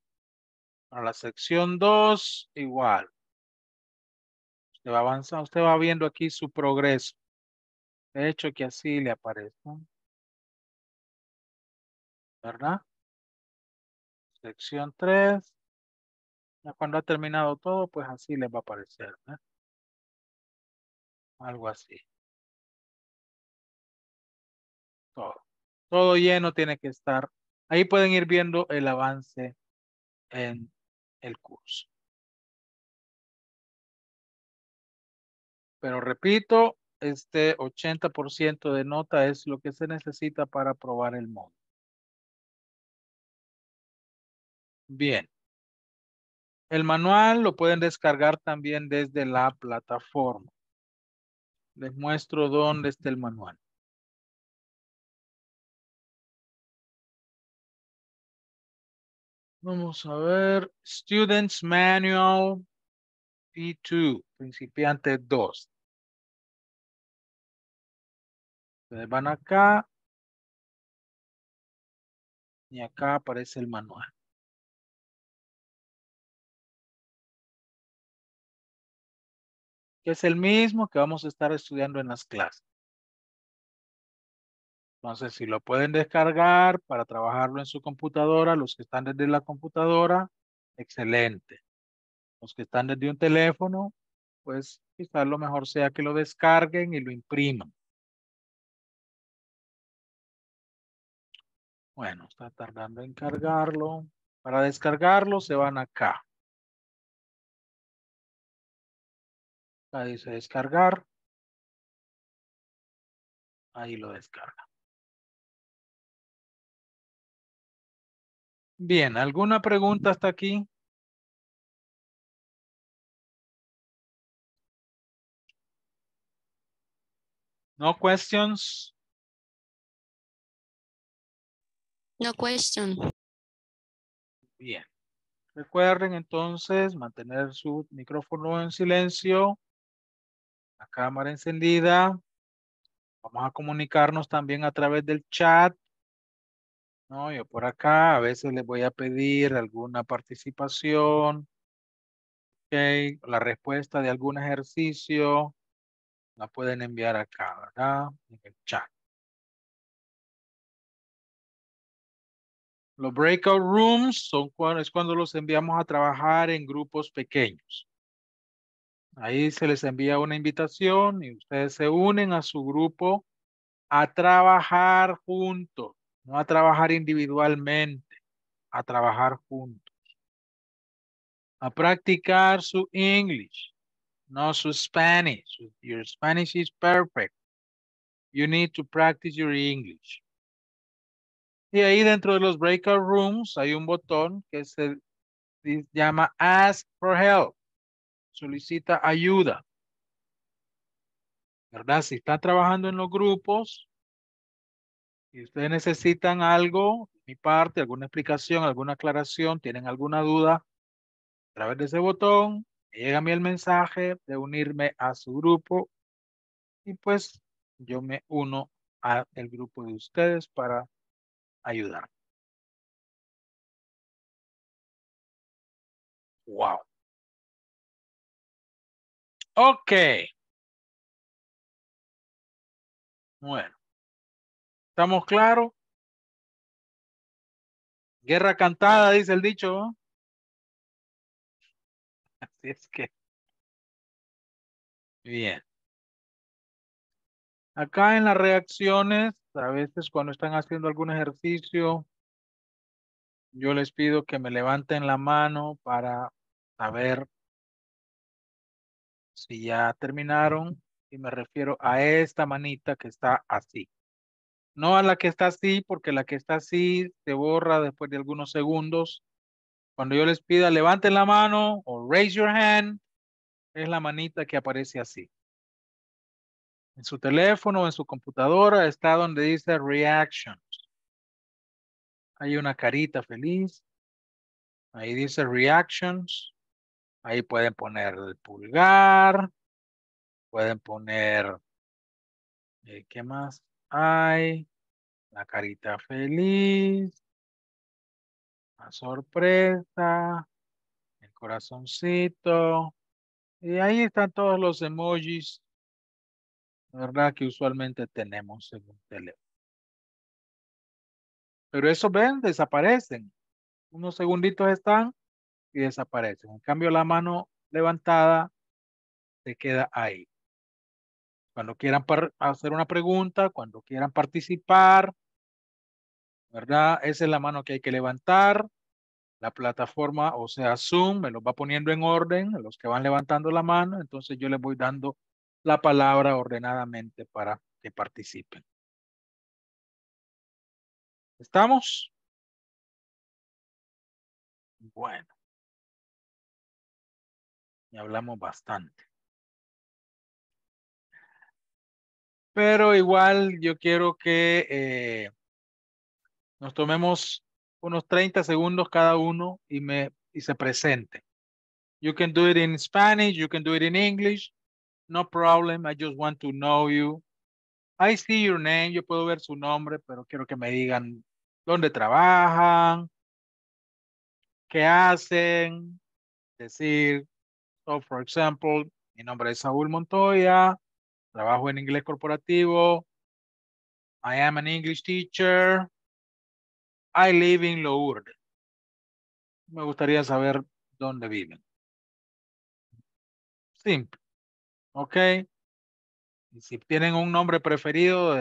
Para la sección 2, igual. Usted va avanzando, usted va viendo aquí su progreso. De hecho, que así le aparece. ¿Verdad? Sección 3. Cuando ha terminado todo, pues así les va a aparecer, ¿eh? Algo así. Todo lleno tiene que estar. Ahí pueden ir viendo el avance en el curso. Pero repito, este 80% de nota es lo que se necesita para aprobar el módulo. Bien. El manual lo pueden descargar también desde la plataforma. Les muestro dónde está el manual. Vamos a ver. Students Manual P2, principiante 2. Ustedes van acá. Y acá aparece el manual. Que es el mismo que vamos a estar estudiando en las clases. Entonces, si lo pueden descargar para trabajarlo en su computadora, los que están desde la computadora, excelente. Los que están desde un teléfono, pues quizás lo mejor sea que lo descarguen y lo impriman. Bueno, está tardando en cargarlo. Para descargarlo se van acá. Ahí dice descargar. Ahí lo descarga. Bien, ¿alguna pregunta hasta aquí? No questions. No question. Bien. Recuerden entonces mantener su micrófono en silencio. La cámara encendida. Vamos a comunicarnos también a través del chat. No, yo por acá a veces les voy a pedir alguna participación. Okay. La respuesta de algún ejercicio la pueden enviar acá, ¿verdad? En el chat. Los breakout rooms son cuando los enviamos a trabajar en grupos pequeños. Ahí se les envía una invitación y ustedes se unen a su grupo a trabajar juntos, no a trabajar individualmente, a trabajar juntos. A practicar su English, no su Spanish. Your Spanish is perfect. You need to practice your English. Y ahí dentro de los breakout rooms hay un botón que se llama Ask for Help. Solicita ayuda. ¿Verdad? Si están trabajando en los grupos y ustedes necesitan algo, de mi parte, alguna explicación, alguna aclaración, tienen alguna duda, a través de ese botón, me llega a mí el mensaje de unirme a su grupo y pues yo me uno al grupo de ustedes para ayudar. Wow. Ok. Bueno. ¿Estamos claros? Guerra cantada, dice el dicho, ¿no? Así es que. Bien. Acá en las reacciones, a veces cuando están haciendo algún ejercicio, yo les pido que me levanten la mano para saber si ya terminaron. Y me refiero a esta manita que está así. No a la que está así, porque la que está así se borra después de algunos segundos. Cuando yo les pida levanten la mano o raise your hand, es la manita que aparece así. En su teléfono, en su computadora, está donde dice Reactions. Hay una carita feliz. Ahí dice Reactions. Ahí pueden poner el pulgar. Pueden poner, ¿qué más hay? La carita feliz. La sorpresa. El corazoncito. Y ahí están todos los emojis, ¿verdad? Que usualmente tenemos en un teléfono. Pero eso ven, desaparecen. Unos segunditos están y desaparecen. En cambio, la mano levantada se queda ahí. Cuando quieran hacer una pregunta, cuando quieran participar, ¿verdad? Esa es la mano que hay que levantar. La plataforma, o sea, Zoom, me los va poniendo en orden, los que van levantando la mano, entonces yo les voy dando la palabra ordenadamente para que participen. ¿Estamos? Bueno. Y hablamos bastante. Pero igual yo quiero que nos tomemos unos 30 segundos cada uno y se presente. You can do it in Spanish, you can do it in English. No problem. I just want to know you. I see your name. Yo puedo ver su nombre, pero quiero que me digan dónde trabajan, qué hacen. Decir, so for example, mi nombre es Saúl Montoya. Trabajo en Inglés Corporativo. I am an English teacher. I live in Lourdes. Me gustaría saber dónde viven. Simple. Ok. Y si tienen un nombre preferido,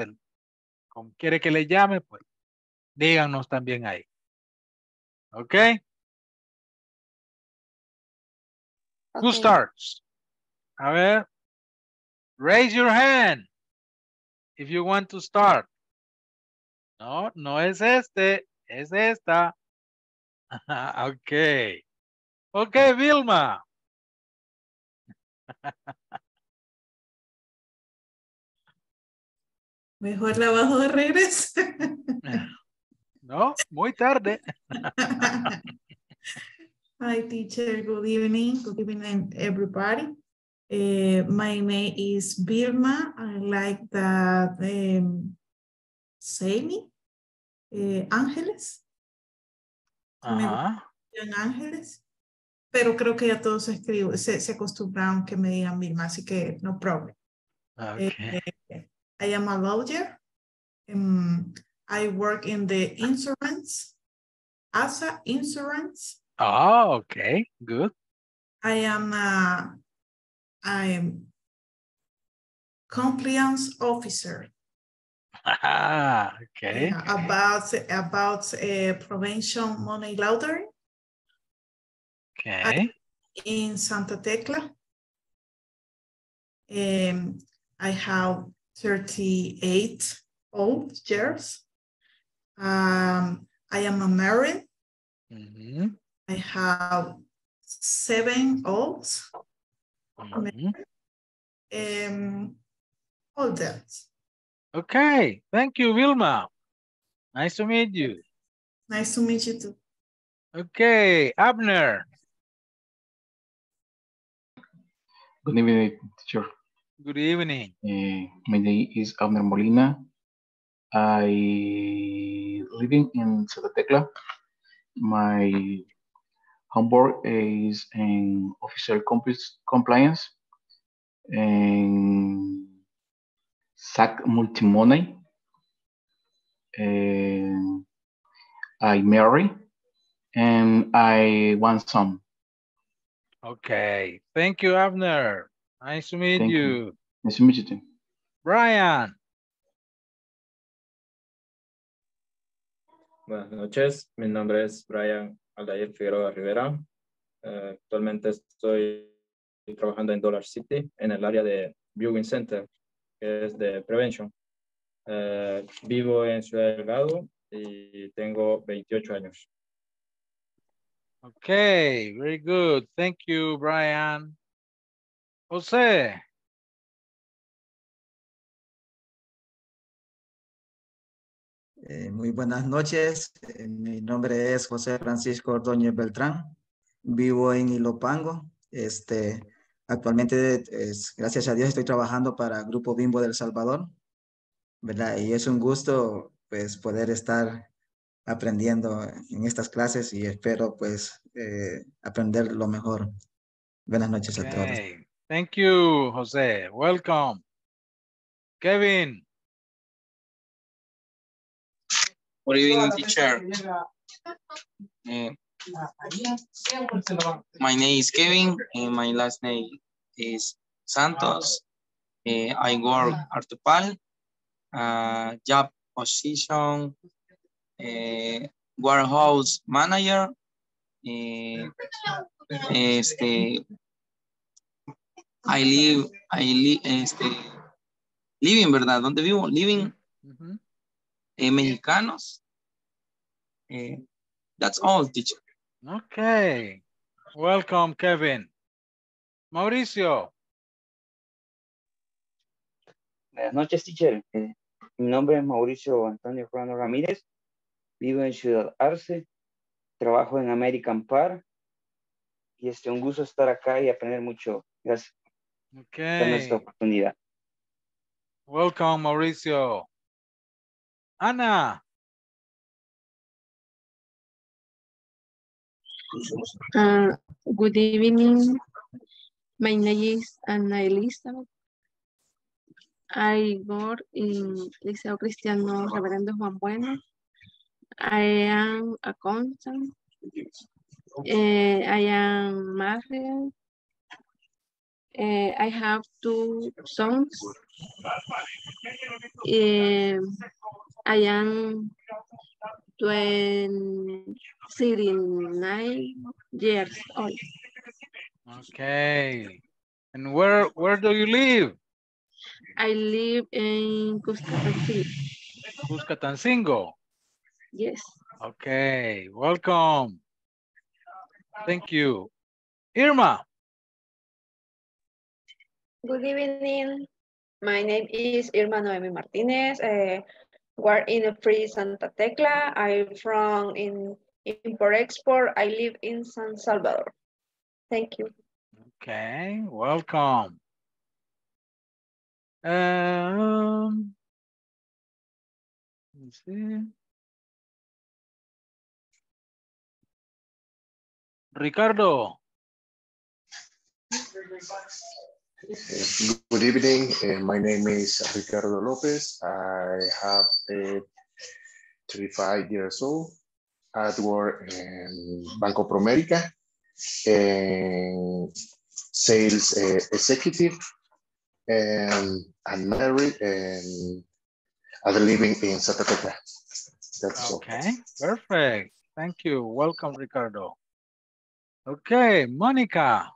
como quiere que le llame, pues díganos también ahí. Ok. Who starts? A ver. Raise your hand if you want to start. No, no es este, es esta. Ok. Ok, Vilma. Mejor la bajo de regreso. No, muy tarde. Hi, teacher. Good evening. Good evening, everybody. My name is Vilma. I like that Sammy Ángeles. Ángeles. Pero creo que ya todos se acostumbraron que me digan Vilma, así que no problem. Okay. I am a lawyer. I work in the insurance, ASA insurance. Oh, okay, good. I am compliance officer. Ah, okay. About prevention money laundering. Okay. In Santa Tecla. I have 38 old years. I am a married. Mm-hmm. I have 7 olds. Mm-hmm. All that. Okay, thank you, Vilma. Nice to meet you. Nice to meet you too. Okay, Abner. Good evening, teacher. Good evening. My name is Abner Molina. I living in Santa Tecla. My homework is in official compliance and SAC multimoney. I marry and I want some. Okay, thank you, Abner. Nice to meet you. Nice to meet you too. Brian. Buenas noches, mi nombre es Brian Aldair Figueroa Rivera. Actualmente estoy trabajando en Dollarcity en el área de Viewing Center, que es de Prevention. Vivo en Ciudad Delgado y tengo 28 años. Okay, very good. Thank you, Brian. José. Muy buenas noches, mi nombre es José Francisco Ordóñez Beltrán, vivo en Ilopango, actualmente, gracias a Dios, estoy trabajando para Grupo Bimbo del Salvador, ¿verdad? Y es un gusto, pues, poder estar aprendiendo en estas clases y espero, pues, aprender lo mejor. Buenas noches a todos. Thank you, José. Welcome. Kevin. Good evening, teacher. My name is Kevin and my last name is Santos. I work Artepal, job position, warehouse manager, I live, ¿verdad? ¿Dónde vivo? Living. Mm-hmm. Mexicanos. That's all, teacher. Okay. Welcome, Kevin. Mauricio. Buenas noches, teacher. Mi nombre es Mauricio Antonio Juan Ramírez. Vivo en Ciudad Arce. Trabajo en American Park. Y es un gusto estar acá y aprender mucho. Gracias. Okay. Por esta oportunidad. Welcome, Mauricio. Ana. Good evening. My name is Ana Elizabeth. I work in Liceo Cristiano Reverendo Juan Bueno. I am a accountant. I am married. I have two sons. I am 29 years old. Okay. And where do you live? I live in Cuscatancingo. Cuscatancingo? Yes. Okay. Welcome. Thank you. Irma. Good evening. My name is Irma Noemi Martinez. We're in a free Santa Tecla. I'm from Import-Export. I live in San Salvador. Thank you. Okay, welcome. Let's see. Ricardo. Good evening. My name is Ricardo Lopez. I have 35 years old. I work in Banco Promerica, sales executive, and I'm married and I'm living in Santa Tecla. That's okay, all. Perfect. Thank you. Welcome, Ricardo. Okay, Monica.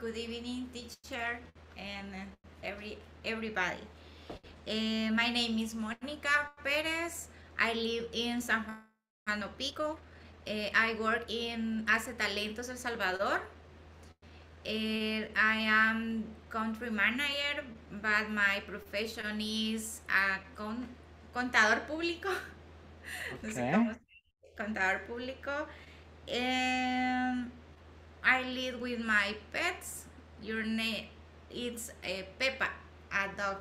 Good evening, teacher, and everybody. My name is Monica Perez. I live in San Juan Pico. I work in Ace Talentos El Salvador. I am country manager, but my profession is a contador público. Okay. No sé, contador público. I live with my pets. Your name is Peppa, a dog.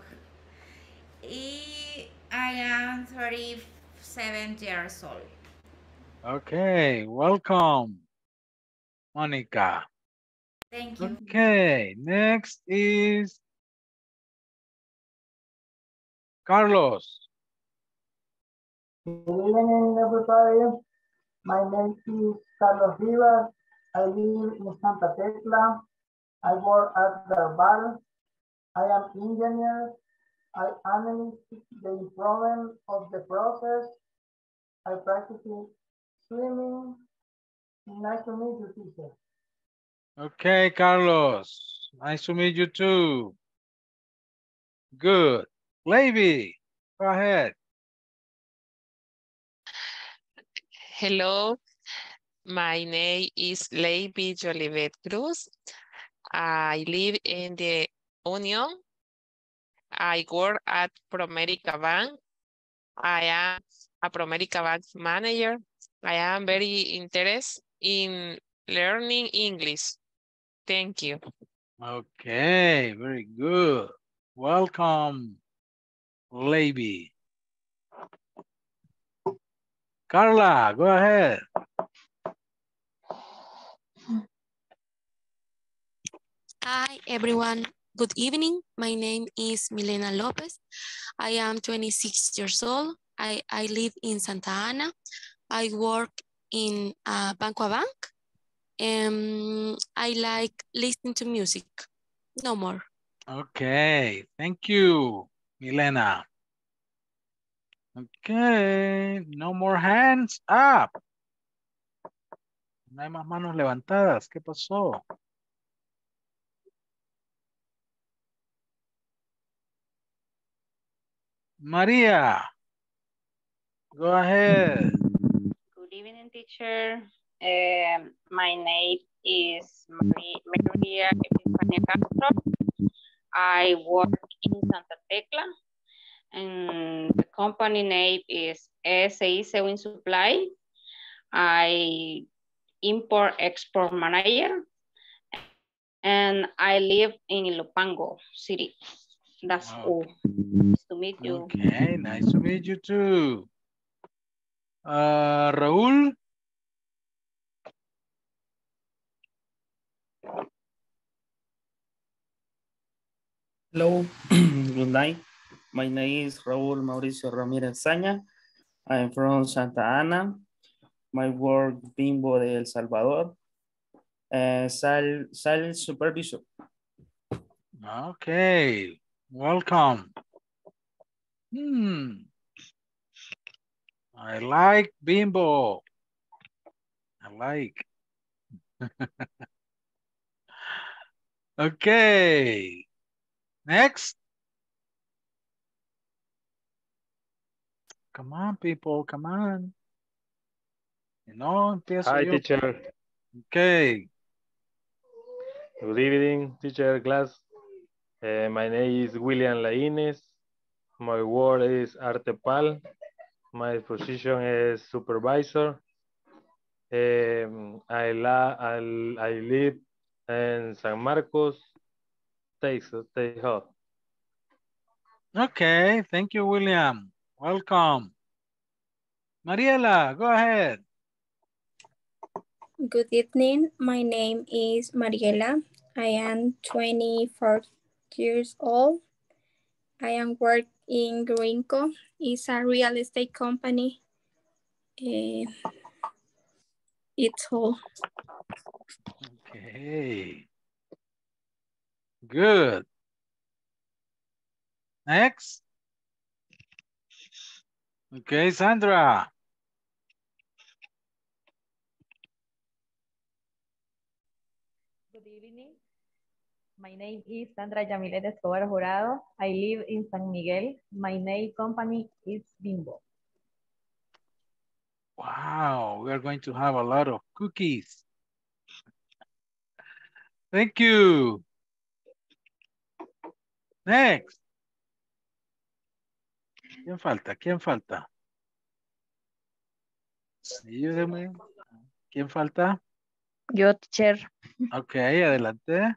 I am 37 years old. Okay, welcome, Monica. Thank you. Okay, next is Carlos. Good evening, everybody. My name is Carlos Rivas. I live in Santa Tecla. I work at the bar. I am engineer. I analyze the improvement of the process. I practice swimming. Nice to meet you, teacher. Okay, Carlos. Nice to meet you too. Good. Levy, go ahead. Hello. My name is Levy Jolivet Cruz. I live in the Union. I work at Promerica Bank. I am a Promerica Bank manager. I am very interested in learning English. Thank you. Okay, very good. Welcome, Levy. Carla, go ahead. Hi, everyone. Good evening. My name is Milena Lopez. I am 26 years old. I live in Santa Ana. I work in Banco Bank. I like listening to music. No more. Okay. Thank you, Milena. Okay. No more hands up. No hay más manos levantadas. ¿Qué pasó? Maria, go ahead. Good evening, teacher. My name is Maria Epifania Castro. I work in Santa Tecla, and the company name is SI Sewing Supply. I import-export manager, and I live in Ilopango City. That's all. Nice to meet you. Okay, nice to meet you too. Raúl. Hello, good night. My name is Raúl Mauricio Ramirez Saña. I am from Santa Ana. My work Bimbo de El Salvador. Silent supervisor. Okay, welcome. I like Bimbo. I like. Okay, next. Come on, people, come on. You know, hi, you. Teacher. Okay. Good evening, teacher, class. My name is William Lainez. My word is Artepal. My position is supervisor. I live in San Marcos, Texas. Okay, thank you, William. Welcome. Mariela, go ahead. Good evening. My name is Mariela. I am 24 years old. I am working in Grinco. It's a real estate company. It's all. Okay. Good. Next. Okay, Sandra. Good evening. My name is Sandra Yamilet Escobar Jurado. I live in San Miguel. My name company is Bimbo. Wow, we are going to have a lot of cookies. Thank you. Next. ¿Quién falta? ¿Quién falta? Ayúdeme. ¿Quién falta? Yo, teacher. Okay, adelante.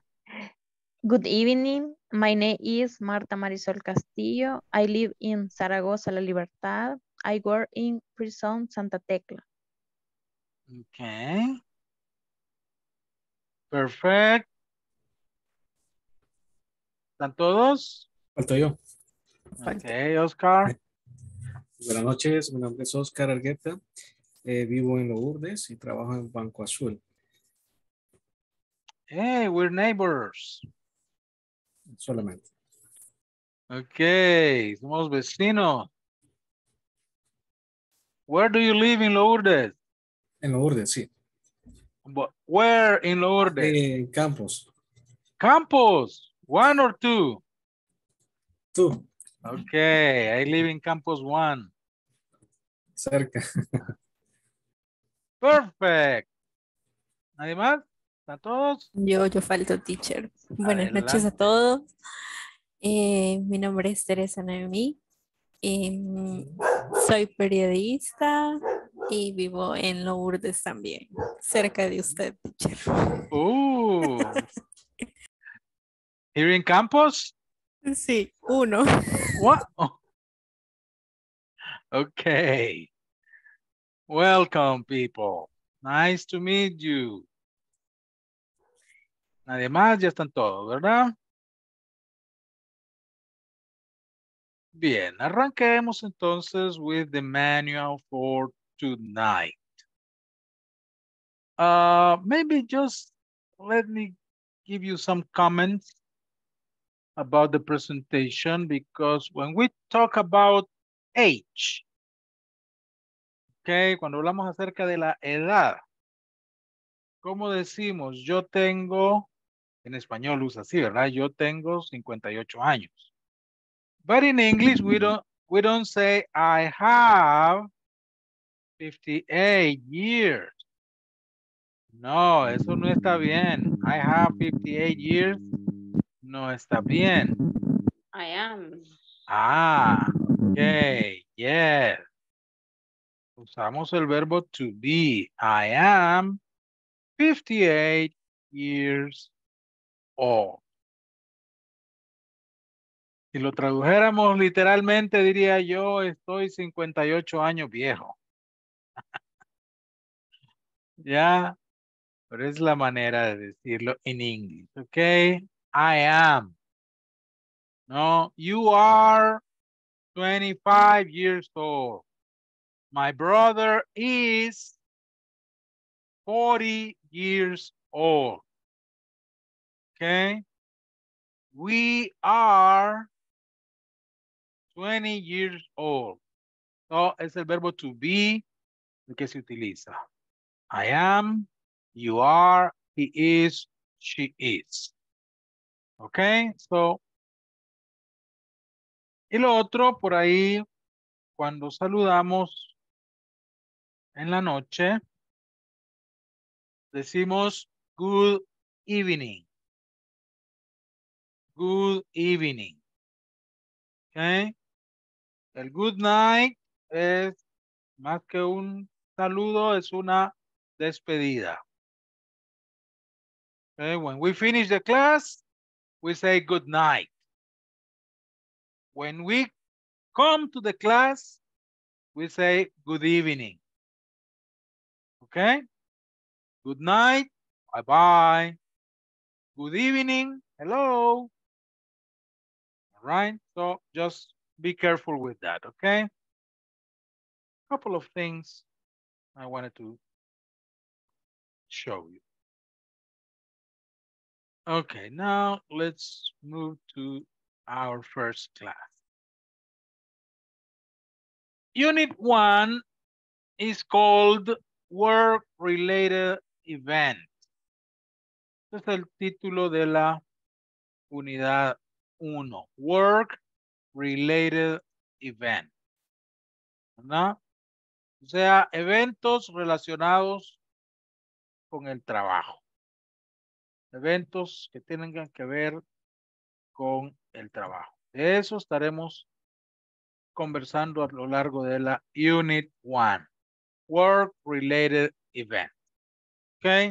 Good evening. My name is Marta Marisol Castillo. I live in Zaragoza, La Libertad. I work in Prison Santa Tecla. Okay. Perfect. ¿Están todos? Falta yo. Ok, Oscar. Buenas noches, mi nombre es Oscar Argueta. Vivo en Lourdes y trabajo en Banco Azul. Hey, we're neighbors. Solamente. Ok, somos vecinos. Where do you live in Lourdes? En Lourdes, sí. But where in Lourdes? En Campos. Campos, one or two? Two. Okay, I live in Campus One. Cerca. Perfect. ¿Nadie más? ¿A todos? Yo falto, teacher. Buenas noches a todos. Mi nombre es Teresa Noemí. Soy periodista y vivo en Lourdes también, cerca de usted, teacher. Here in Campus? Sí, uno. What? Okay. Welcome, people. Nice to meet you. Nadie más, ya están todos, ¿verdad? Bien, arranquemos entonces with the manual for tonight. Maybe just let me give you some comments about the presentation, because when we talk about age, okay, cuando hablamos acerca de la edad, ¿cómo decimos? Yo tengo, en español usa así, ¿verdad? Yo tengo 58 años. But in English, we don't say I have 58 years. No, eso no está bien. I have 58 years. No está bien. I am. Ah, ok, yeah. Usamos el verbo to be. I am 58 years old. Si lo tradujéramos literalmente, diría yo, estoy 58 años viejo. Ya, pero es la manera de decirlo en inglés, ¿ok? I am. No, you are 25 years old. My brother is 40 years old. Okay? We are 20 years old. So, es el verbo to be el que se utiliza. I am, you are, he is, she is. Okay? So, y lo otro por ahí, cuando saludamos en la noche, decimos good evening. Good evening. Okay. El good night es más que un saludo, es una despedida. Okay. When we finish the class, we say good night. When we come to the class, we say good evening. Okay? Good night, bye-bye. Good evening, hello. All right, so just be careful with that, okay? A couple of things I wanted to show you. Okay, now let's move to our first class. Unit 1 is called Work-Related Event. Este es el título de la unidad 1. Work-Related Event. ¿Verdad? O sea, eventos relacionados con el trabajo. Eventos que tengan que ver con el trabajo. De eso estaremos conversando a lo largo de la Unit 1. Work-related event. Okay?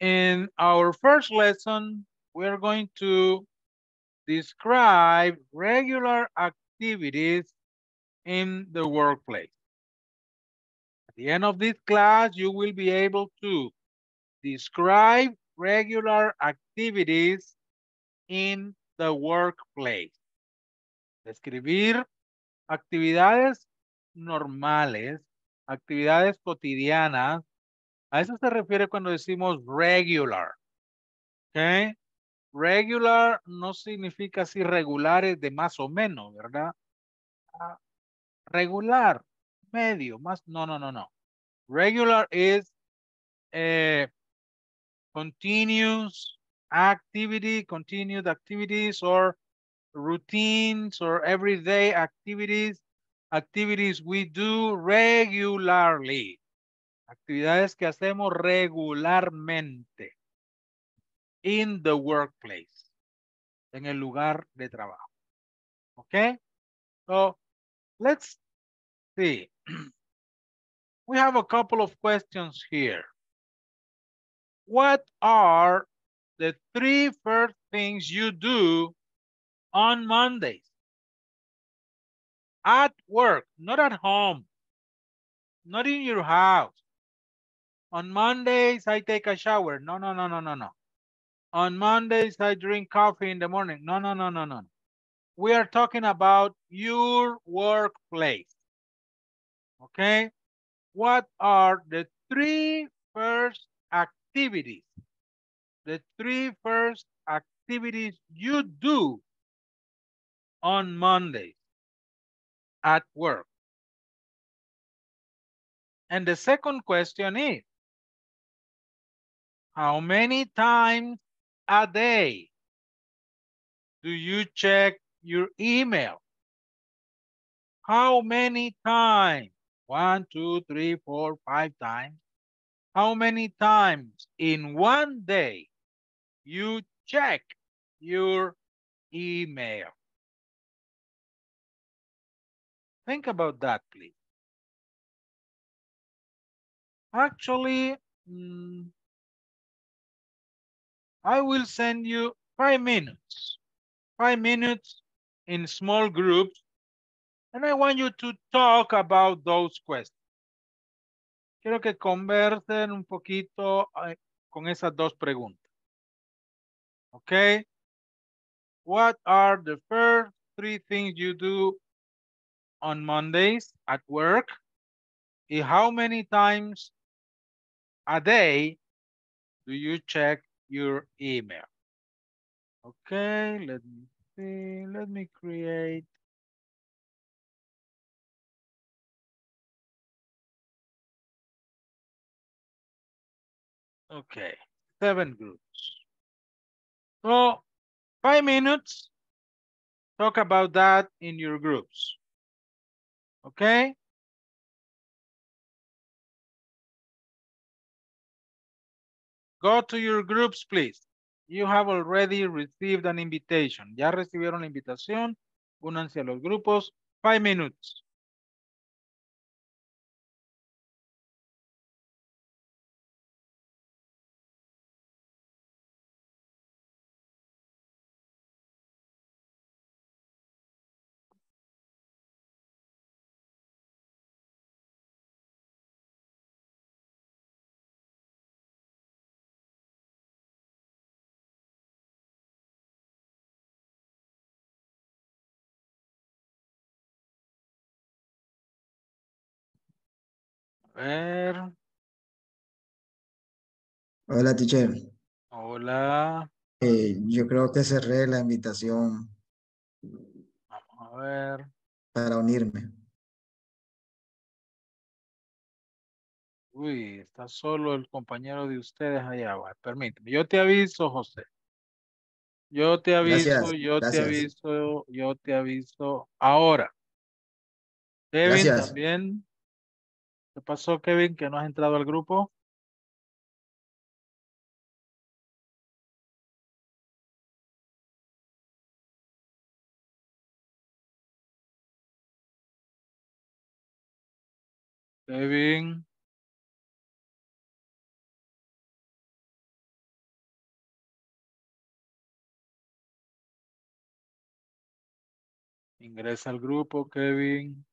In our first lesson, we are going to describe regular activities in the workplace. At the end of this class, you will be able to describe regular activities in the workplace. Describir actividades normales, actividades cotidianas. A eso se refiere cuando decimos regular. ¿Okay? Regular no significa así regulares de más o menos, ¿verdad? Regular, medio, más. No, no, no, no. Regular is continuous activity, continued activities, or routines, or everyday activities, activities we do regularly. Actividades que hacemos regularmente. In the workplace. En el lugar de trabajo. Okay? So, let's see. We have a couple of questions here. What are the three first things you do on Mondays? At work, not at home, not in your house. On Mondays, I take a shower. No, no, no, no, no, no. On Mondays, I drink coffee in the morning. No, no, no, no, no. We are talking about your workplace. Okay? What are the three first activities? The three first activities you do on Mondays at work. And the second question is, how many times a day do you check your email? How many times? 1, 2, 3, 4, 5 times. How many times in one day you check your email? Think about that, please. Actually, I will send you 5 minutes 5 minutes in small groups, and I want you to talk about those questions. Quiero que conversen un poquito con esas dos preguntas. Okay? What are the first 3 things you do on Mondays at work? And how many times a day do you check your email? Okay, let me see. Let me create. Okay, 7 groups. So 5 minutes. Talk about that in your groups. Okay. Go to your groups, please. You have already received an invitation. Ya recibieron la invitación. Únanse a los grupos. 5 minutes. A ver. Hola, teacher. Hola. Yo creo que cerré la invitación. Vamos a ver. Para unirme. Uy, está solo el compañero de ustedes allá. Permíteme. Yo te aviso, José. Yo te aviso, gracias, yo te aviso. Ahora. Kevin, gracias. También. ¿Qué pasó, Kevin, que no has entrado al grupo? Kevin. Ingresa al grupo, Kevin.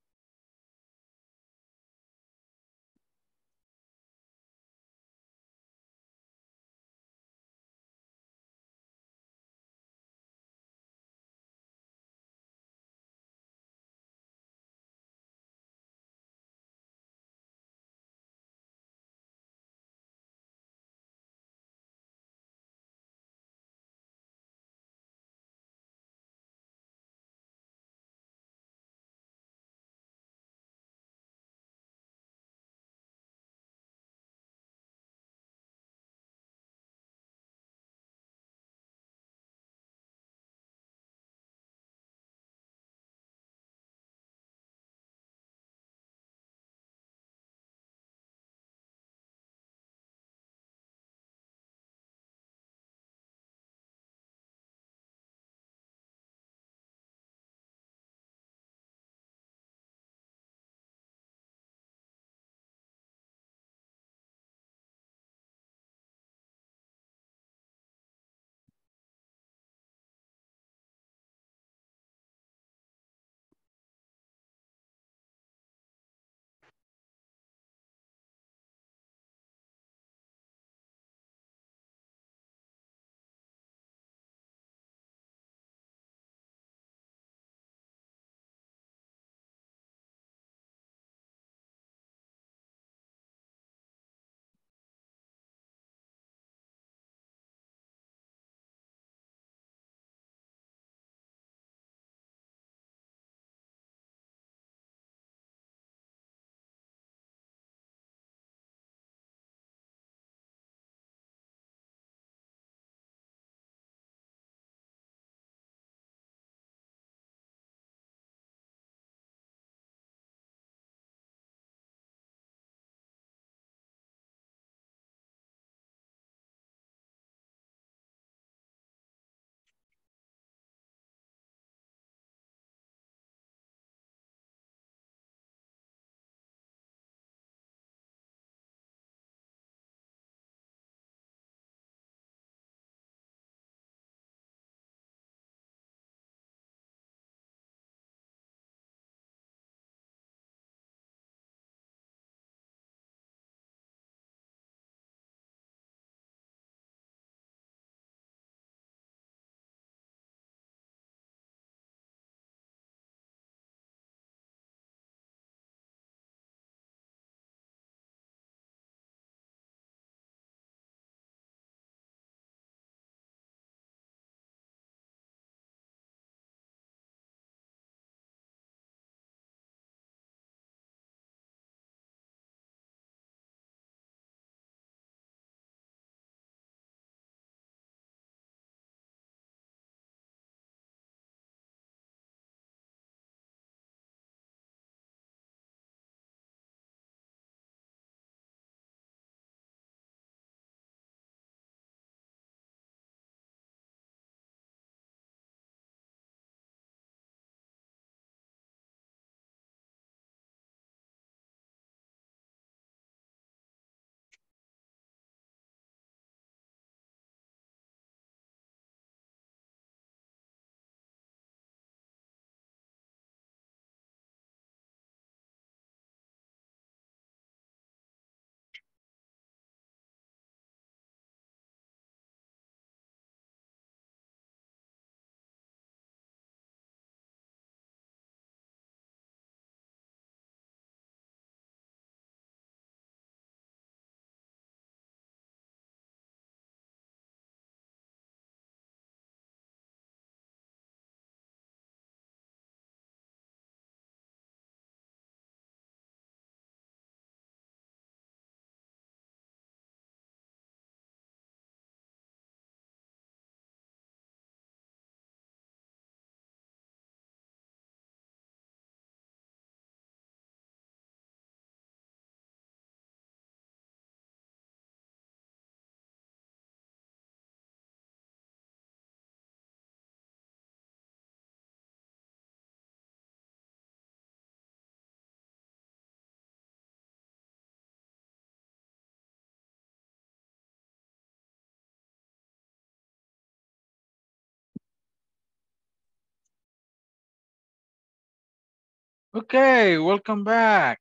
Okay, welcome back.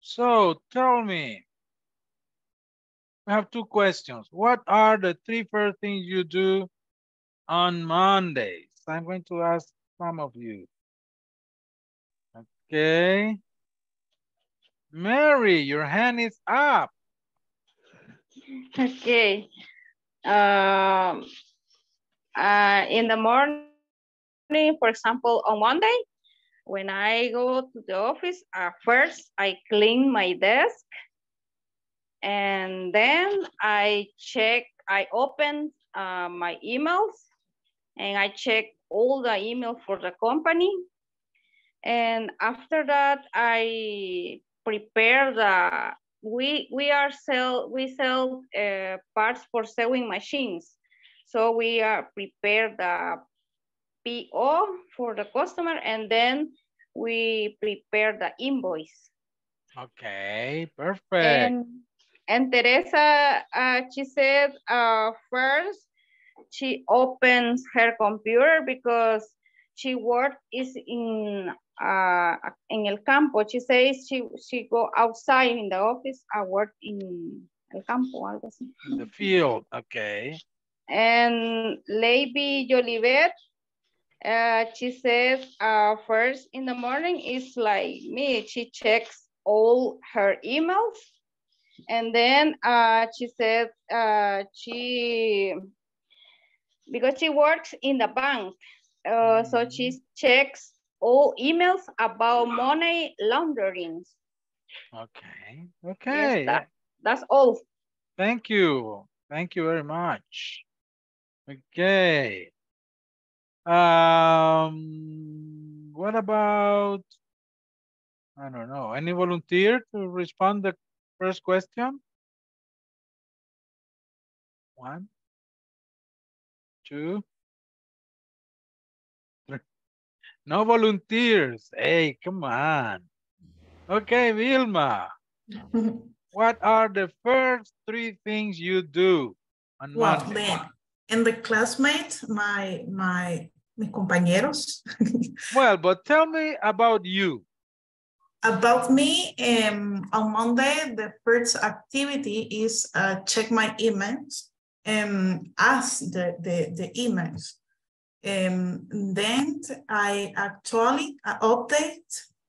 So tell me, I have two questions. What are the three first things you do on Mondays? I'm going to ask some of you. Okay. Mary, your hand is up. Okay. In the morning, for example, on Monday, when I go to the office, first I clean my desk, and then I check, I open my emails, and I check all the email for the company. And after that, I prepare the, we sell parts for sewing machines. So we are prepared the PO for the customer, and then we prepare the invoice. Okay, perfect. And Teresa, she said first she opens her computer because she work is in El Campo. She says she go outside in the office. I work in El Campo, algo así. In the field, okay. And Lady Jolivet, she says first in the morning is like me. She checks all her emails, and then she said because she works in the bank, so she checks all emails about money laundering. Okay, okay. Yes, that's all. Thank you. Thank you very much. Okay. What about, I don't know, any volunteer to respond the first question? 1, 2, 3. No volunteers. Hey, come on. Okay, Vilma. What are the first three things you do on Monday? Well, and the classmates, my compañeros. Well, but tell me about you. About me, on Monday, the first activity is check my emails and ask the emails. Then I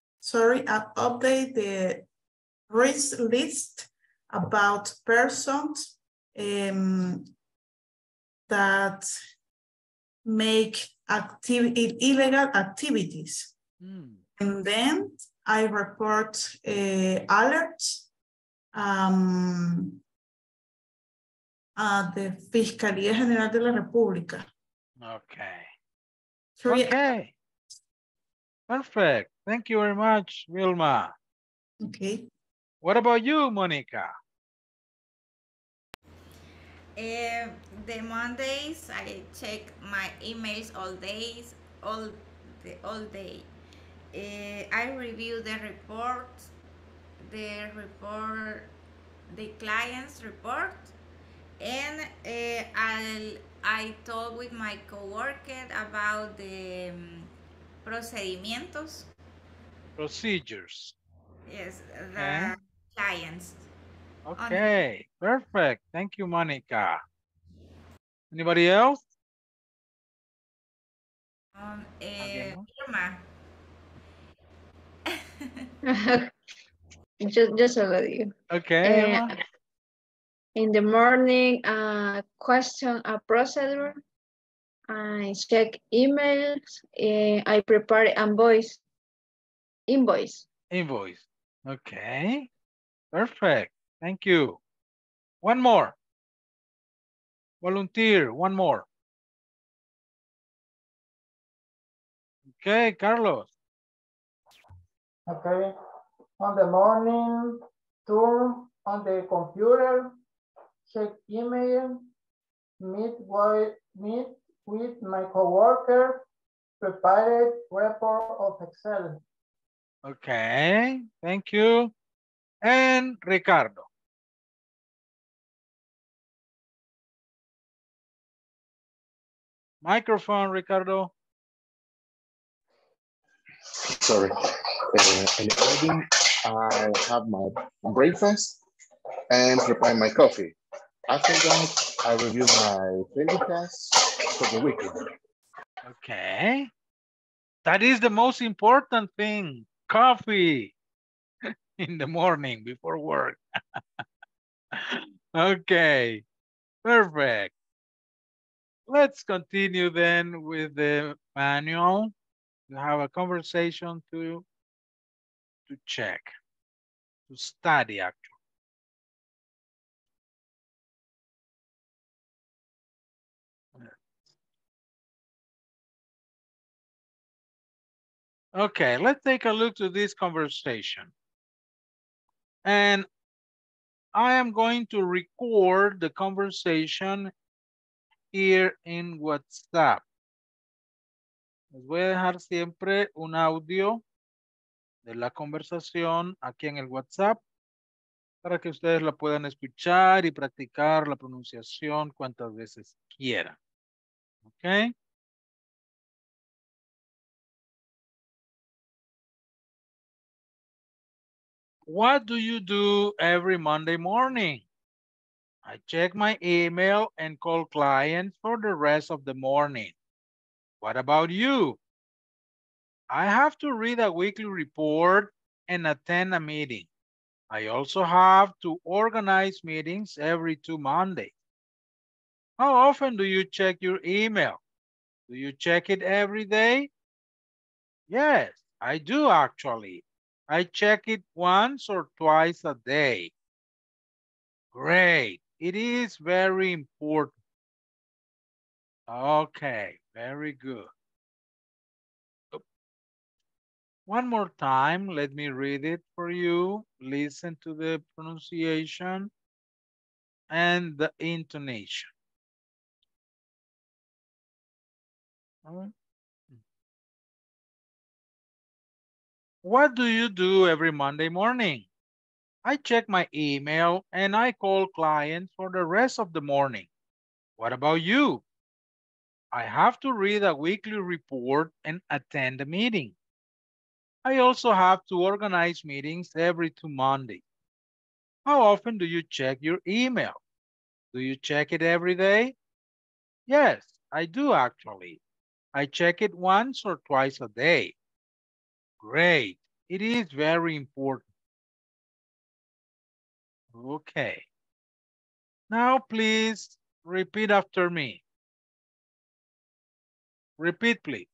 update the risk list about persons that make illegal activities. Mm. And then I report alerts at the Fiscalía General de la República. Okay. Okay. Perfect. Thank you very much, Vilma. Okay. What about you, Monica? The Mondays I check my emails all day. I review the report, the client's report, and I talk with my coworker about the procedures. Yes, the clients. Okay, perfect. Thank you, Monica. Anybody else? Irma. just already. Okay. In the morning, question a procedure. I check emails. I prepare invoice. Okay. Perfect. Thank you. One more. Volunteer, one more. Okay, Carlos. Okay. On the morning, turn on the computer, check email, meet with my coworker, prepare report of Excel. Okay, thank you. And Ricardo. Microphone, Ricardo. Sorry. In the morning, I have my breakfast and prepare my coffee. After that, I review my daily tasks for the weekend. Okay. That is the most important thing. Coffee in the morning before work. Okay. Perfect. Let's continue then with the manual. You have a conversation to check, to study actually. Okay, let's take a look to this conversation. And I am going to record the conversation here in WhatsApp. Les voy a dejar siempre un audio de la conversación aquí en el WhatsApp para que ustedes la puedan escuchar y practicar la pronunciación cuantas veces quieran. ¿Ok? What do you do every Monday morning? I check my email and call clients for the rest of the morning. What about you? I have to read a weekly report and attend a meeting. I also have to organize meetings every 2 Mondays. How often do you check your email? Do you check it every day? Yes, I do actually. I check it once or twice a day. Great. It is very important. Okay, very good. One more time, let me read it for you. Listen to the pronunciation and the intonation. What do you do every Monday morning? I check my email and I call clients for the rest of the morning. What about you? I have to read a weekly report and attend a meeting. I also have to organize meetings every 2 Mondays. How often do you check your email? Do you check it every day? Yes, I do actually. I check it once or twice a day. Great. It is very important. Okay. Now please repeat after me. Repeat, please.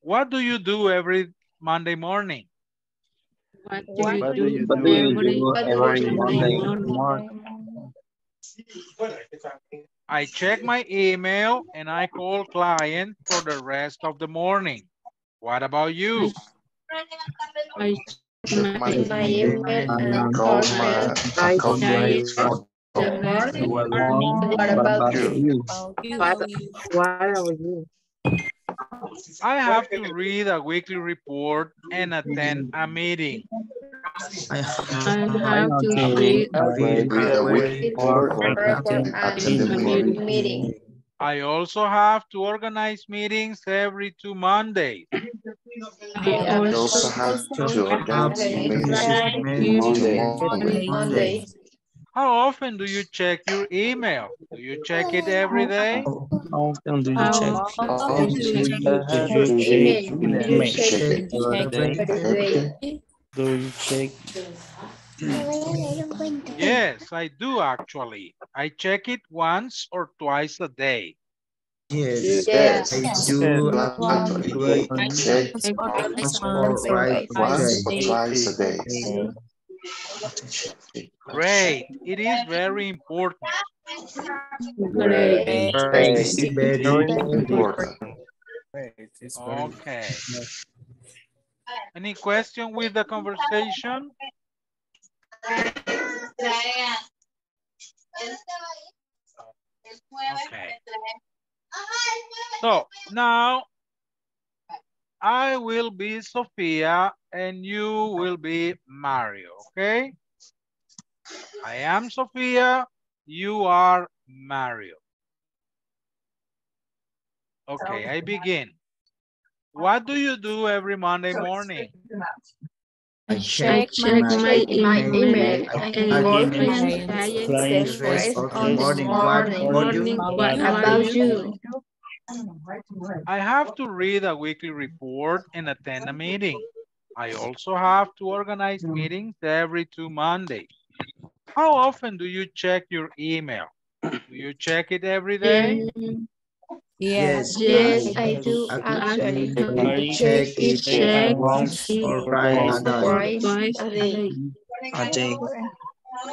What do you do every Monday morning? What do you do every Monday morning? I check my email and I call clients for the rest of the morning. What about you? I check my email and I call clients for What about you? I have to read a weekly report and attend a meeting. I have to read a weekly report and attend a meeting. I also have to organize meetings every 2 Mondays. I also have to organize meetings every Monday. How often do you check your email? Do you check it every day? How often do you check? Yes, I do actually. I check it once or twice a day. Yes, I do actually. I check it once or twice a day. Great. It is very important. Okay. Any question with the conversation? Okay. So now I will be Sofia and you will be Mario, okay? I am Sofia, you are Mario. Okay, I begin. What do you do every Monday morning? I check my email and work in clients on this morning. What about you? I have to read a weekly report and attend a meeting. I also have to organize meetings every two Mondays. How often do you check your email? Do you check it every day? Yes, I do. I check it once or twice a day.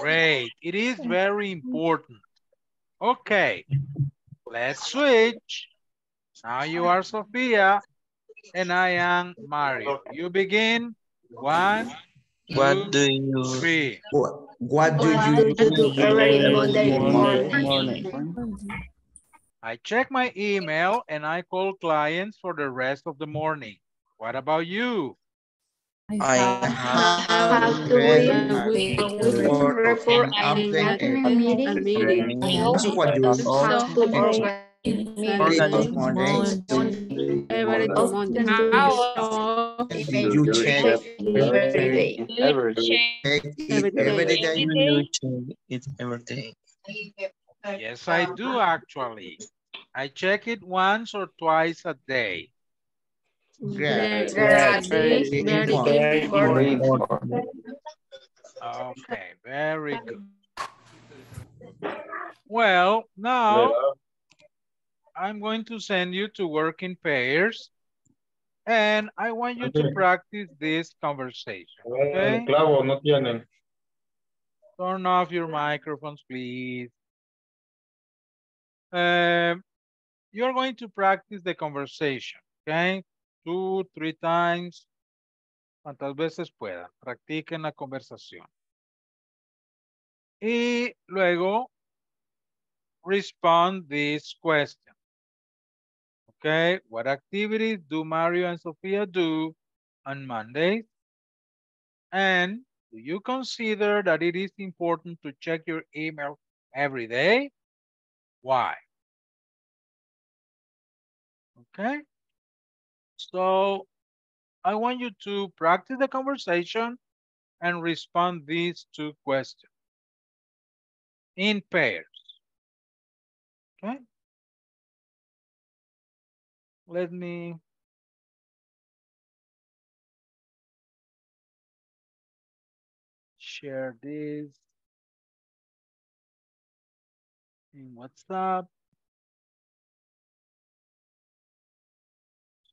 Great. It is very important. Okay, let's switch. Now you are Sophia and I am Mario. You begin. One, what do you three. What do you do every Monday morning? I check my email and I call clients for the rest of the morning. What about you? I have to read a weekly report and attend a meeting. I also have to organize meetings every Monday. You check every day. It's every day. Yes, I do actually. I check it once or twice a day. Great. Okay, very good. Well, now I'm going to send you to work in pairs. And I want you to practice this conversation, okay? Turn off your microphones, please. You're going to practice the conversation, okay? 2, 3 times, cuantas veces puedan. Practiquen la conversación. Y luego, respond this question. Okay, what activities do Mario and Sophia do on Mondays? And do you consider that it is important to check your email every day? Why? Okay, so I want you to practice the conversation and respond these two questions in pairs. Okay. Let me share this in WhatsApp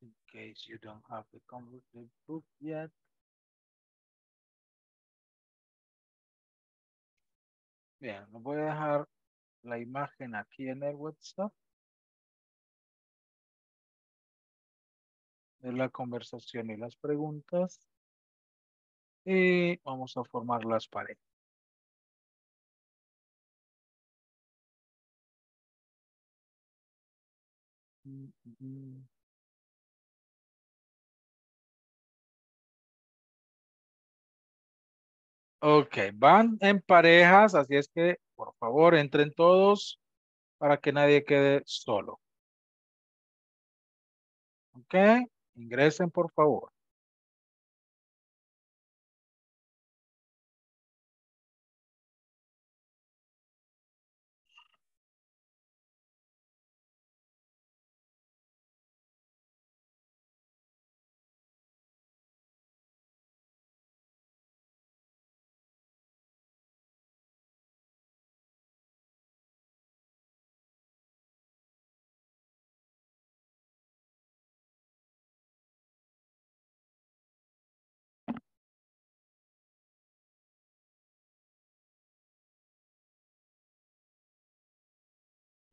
in case you don't have the conversation book yet. Bien, voy a dejar la imagen aquí en el WhatsApp de la conversación y las preguntas. Y vamos a formar las paredes. Ok, van en parejas, así es que por favor entren todos para que nadie quede solo. Ok. Ingresen, por favor.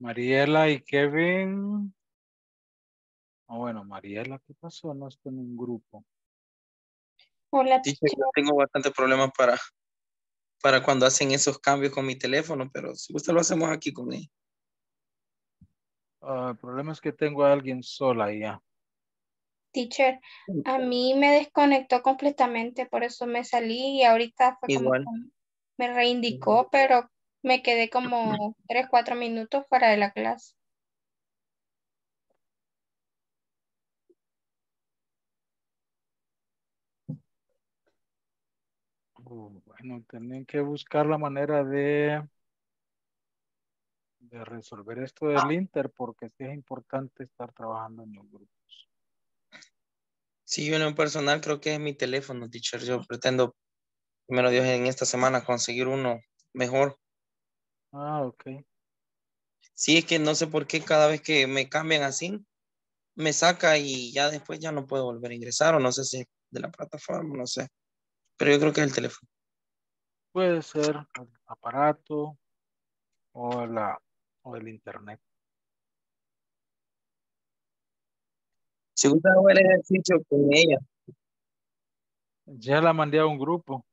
Mariela y Kevin. Bueno, Mariela, ¿qué pasó? No estoy en un grupo. Hola, dije que tengo bastante problemas para cuando hacen esos cambios con mi teléfono, pero si gusta lo hacemos aquí con él. El problema es que tengo a alguien sola ya. Teacher, a mí me desconectó completamente, por eso me salí y ahorita fue igual. Como me reindicó, pero me quedé como 3, 4 minutos fuera de la clase. Bueno, tenían que buscar la manera de resolver esto del Inter, porque sí es importante estar trabajando en los grupos. Sí, yo en lo personal creo que es mi teléfono, teacher. Yo pretendo, primero Dios, en esta semana conseguir uno mejor. Ah, ok. Sí, es que no sé por qué cada vez que me cambian así, me saca y ya después ya no puedo volver a ingresar, o no sé si es de la plataforma, no sé. Pero yo creo que es el teléfono. Puede ser el aparato o el internet. Si gusta hago el ejercicio con ella. Ya la mandé a un grupo.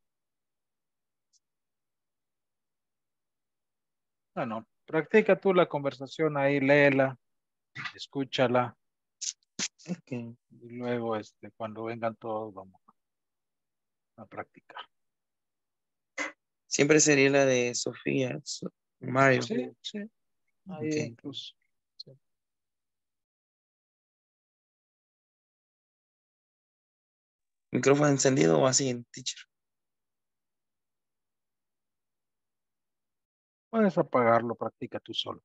Bueno, practica tú la conversación ahí, léela, escúchala. Okay. Y luego cuando vengan todos vamos a practicar. Siempre sería la de Sofía, Mario. Sí, sí. Ahí okay. Incluso. Sí. ¿Micrófono encendido o así, teacher? Puedes apagarlo, practica tú solo.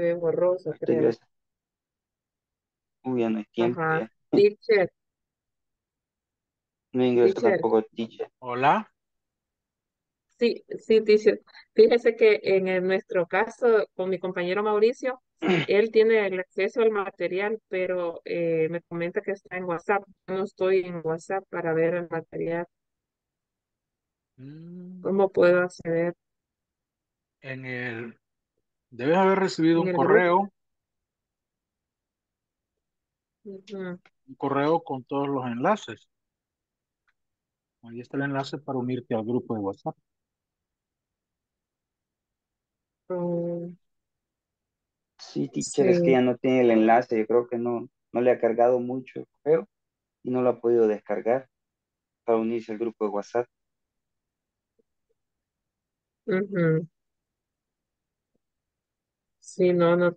se ve borroso, creo. Uy, ya no hay tiempo. Ajá. Ya. Teacher, No ingreso teacher. tampoco, teacher. Hola. Sí, teacher. Fíjese que en nuestro caso, con mi compañero Mauricio, él tiene el acceso al material, pero me comenta que está en WhatsApp. Yo no estoy en WhatsApp para ver el material. Mm, ¿Cómo puedo acceder En el, debes haber recibido en el grupo? Ujú. un correo con todos los enlaces. Ahí está el enlace para unirte al grupo de WhatsApp. Mm, Sí, teacher, es que Sí. ya no tiene el enlace. Yo creo que no le ha cargado mucho, creo, y no lo ha podido descargar para unirse al grupo de WhatsApp. Ujú. Sí, no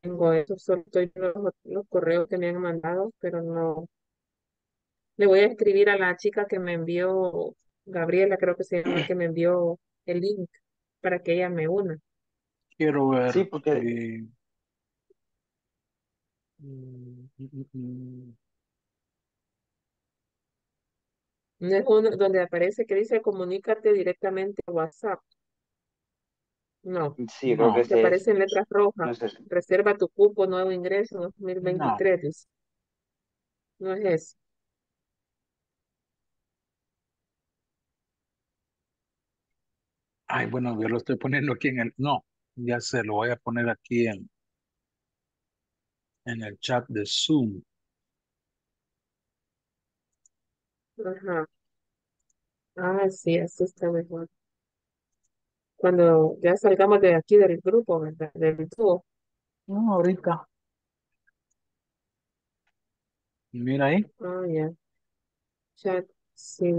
tengo eso, solo estoy viendo los correos que me han mandado, pero no. Le voy a escribir a la chica que me envió, Gabriela creo que se llama, que me envió el link para que ella me una. Quiero ver. Sí, porque Mm, mm, mm. No es uno donde aparece que dice comunícate directamente a WhatsApp. No, sí, yo creo que No, que ese es. aparece en letras rojas. No sé. Reserva tu cupo, nuevo ingreso no. 2023, dice. No es eso. Ay, bueno, yo lo estoy poniendo aquí en el. No, ya se lo voy a poner aquí en el chat de Zoom. Ajá. Ah, sí, así está mejor. Cuando ya salgamos de aquí del grupo, ¿verdad? Del dúo. No, ahorita. Mira ahí. Ah, ya. Chat, sí.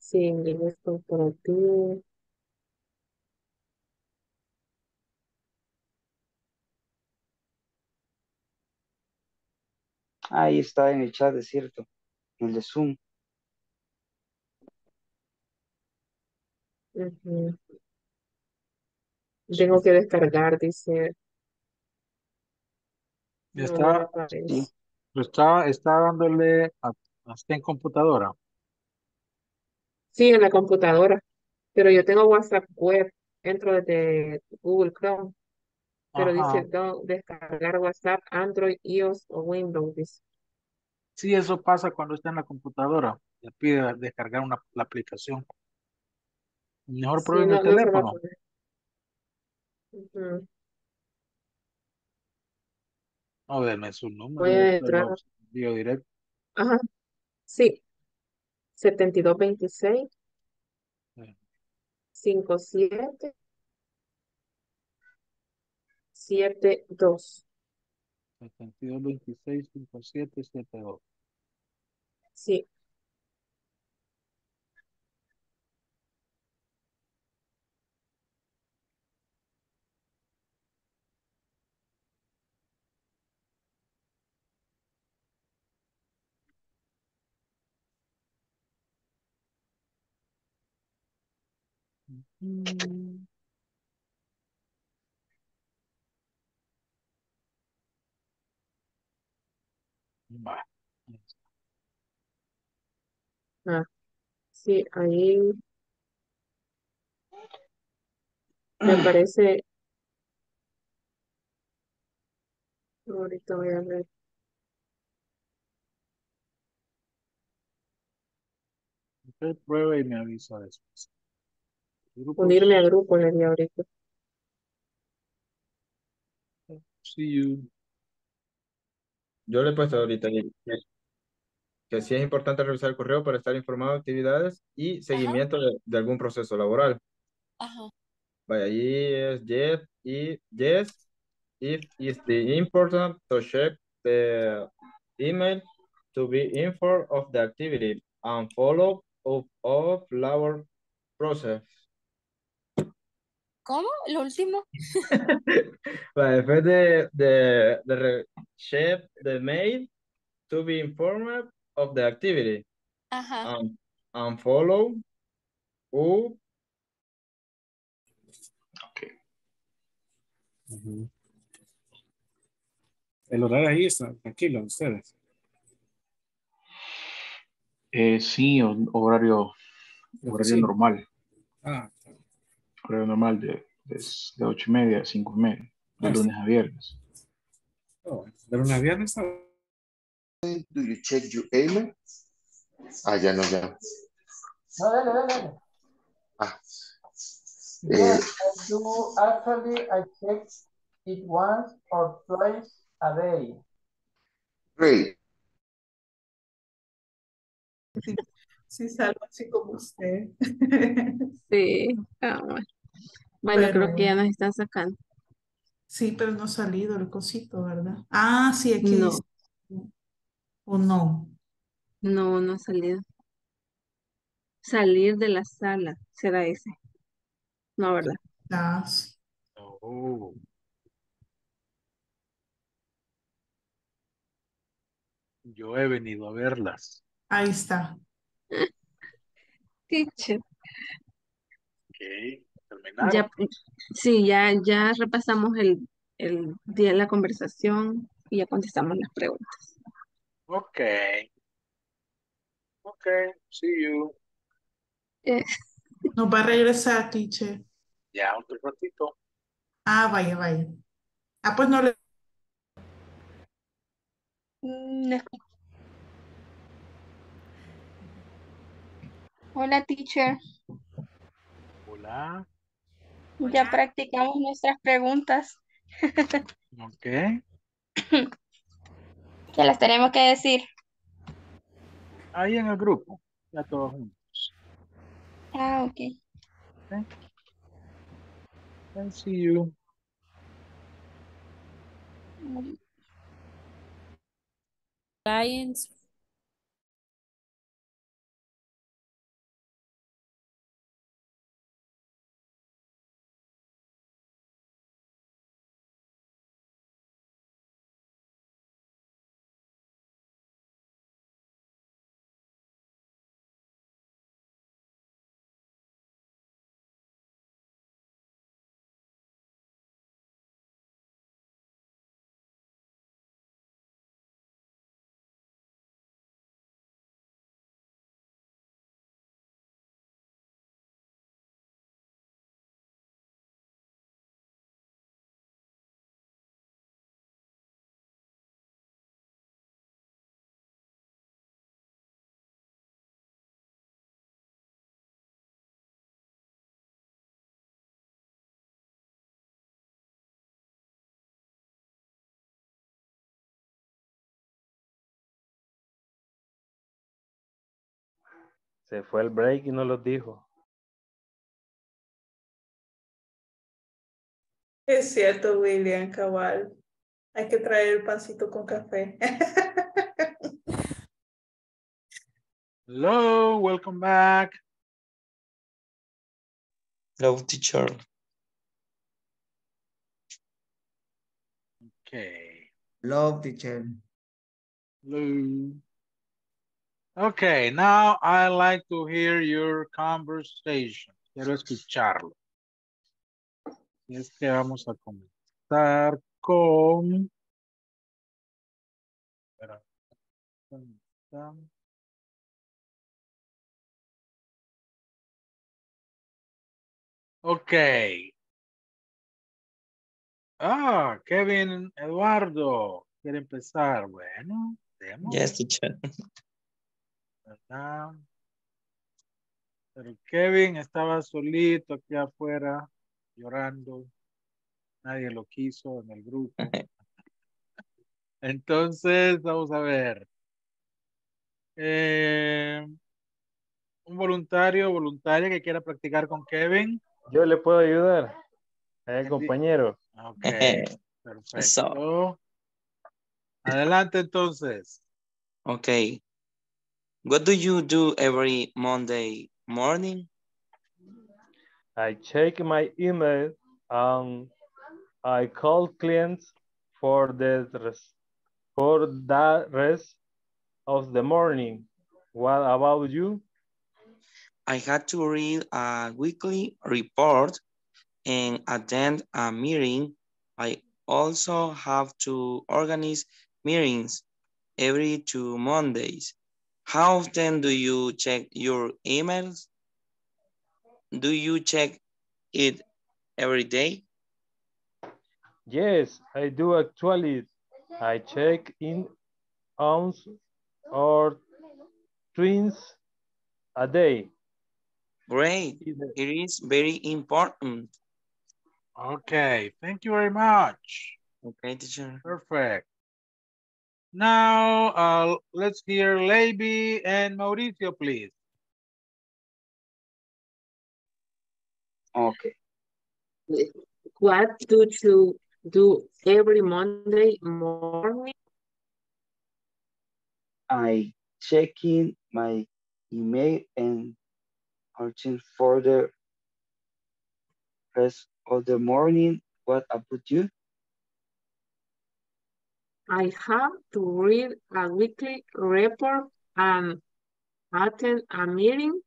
Sí, inglés corporativo. Ahí está en el chat, es cierto. En el de Zoom. Ujú. Tengo que descargar, dice. No, no me Está, sí. aparece. Está dándole hasta en computadora. Sí, en la computadora. Pero yo tengo WhatsApp web. Entro desde Google Chrome. Pero dice Ajá. Descargar WhatsApp, Android, iOS o Windows, dice. Sí, eso pasa cuando está en la computadora. Le pide descargar la aplicación. Mejor Sí, prueben el no se va a teléfono. poder. Ujú. No, denme su Voy número, yo a se entrar. lo envío directo. Ajá, sí. 7226 Eh, 57 72. 7226-5772. Sí, Mm. Va. ah, sí, ahí me aparece. Ahorita voy a ver. Usted pruebe y me avisa después. Unirme a Grupos. grupo, le di ahorita. See you. Yo le he puesto ahorita que sí es importante revisar el correo para estar informado de actividades y Ajá, seguimiento de algún proceso laboral. ajá. Vaya, ahí es yes, if is the important to check the email to be informed of the activity and follow up of labor process. ¿Cómo? ¿Lo último? Vaya, después de check the mail to be informed of the activity Ajá. and, and follow up. Uh-huh. El horario ahí está tranquilo, ustedes. Sí, horario sí. Normal. Ah, claro. Horario normal de 8:30 a 5:30, de lunes a viernes. Oh, de lunes a viernes. Do you check your email? Ah, ya no, ya. No, dale, dale. Ah. Yes, I do. Actually, I check it once or twice a day. Great. Sí, sí, salgo así como usted. Sí, bueno, pero, creo que ya nos están sacando. Sí, pero no ha salido el cosito, ¿verdad? Ah, sí, aquí no. Dice. ¿O no? No, no ha salido. Salir de la sala, será ese. No, ¿verdad? Ah, sí. Oh. Yo he venido a verlas. Ahí está. Teacher. Ok, terminado. Ya, sí, ya repasamos el día de la conversación y ya contestamos las preguntas. Ok. Ok, see you. Nos va a regresar, teacher. Ya, otro ratito. Ah, vaya, vaya. Ah, pues no le... No. Hola, teacher. Hola. Ya practicamos nuestras preguntas. Ok. Que las tenemos que decir. Ahí en el grupo, ya todos juntos. Ah, ok. Ok. I'll see you. Clients. Se fue el break y no los dijo. Es cierto, William, cabal. Hay que traer el pancito con café. Hello, welcome back. Hello, teacher. Okay. Hello, teacher. Hello. Okay, now I like to hear your conversation. Quiero escucharlo. Es que vamos a comenzar con... Espera. Okay. Ah, Kevin Eduardo quiere empezar. Bueno, demos. Yes, teacher. ¿Verdad? Pero Kevin estaba solito aquí afuera llorando, nadie lo quiso en el grupo. Entonces vamos a ver, un voluntario o voluntaria que quiera practicar con Kevin. Yo le puedo ayudar al compañero. Ok, perfecto. Eso. Adelante entonces. Ok. What do you do every Monday morning? I check my email and I call clients for the rest of the morning. What about you? I had to read a weekly report and attend a meeting I also have to organize meetings every 2 Mondays. How often do you check your emails? Do you check it every day? Yes, I do actually. I check in once or twice a day. Great, it is very important. Okay, thank you very much. Okay, teacher. Perfect. Now, let's hear Leiby and Mauricio, please. Okay. What do you do every Monday morning? I check in my email and searching for the rest of the morning. What about you? I have to read a weekly report and attend a meeting.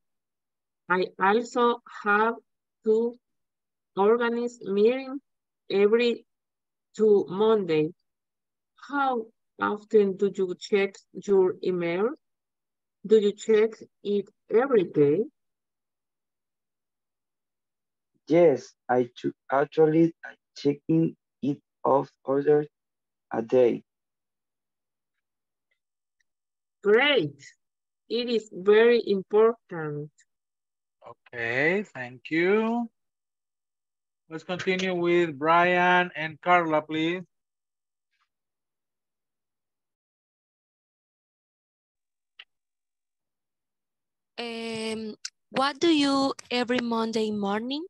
I also have to organize meetings every 2 Mondays. How often do you check your email? Do you check it every day? Yes, I check in it off order a day. Great. It is very important. Okay, thank you. Let's continue with Brian and Carla, please. What do you every Monday morning?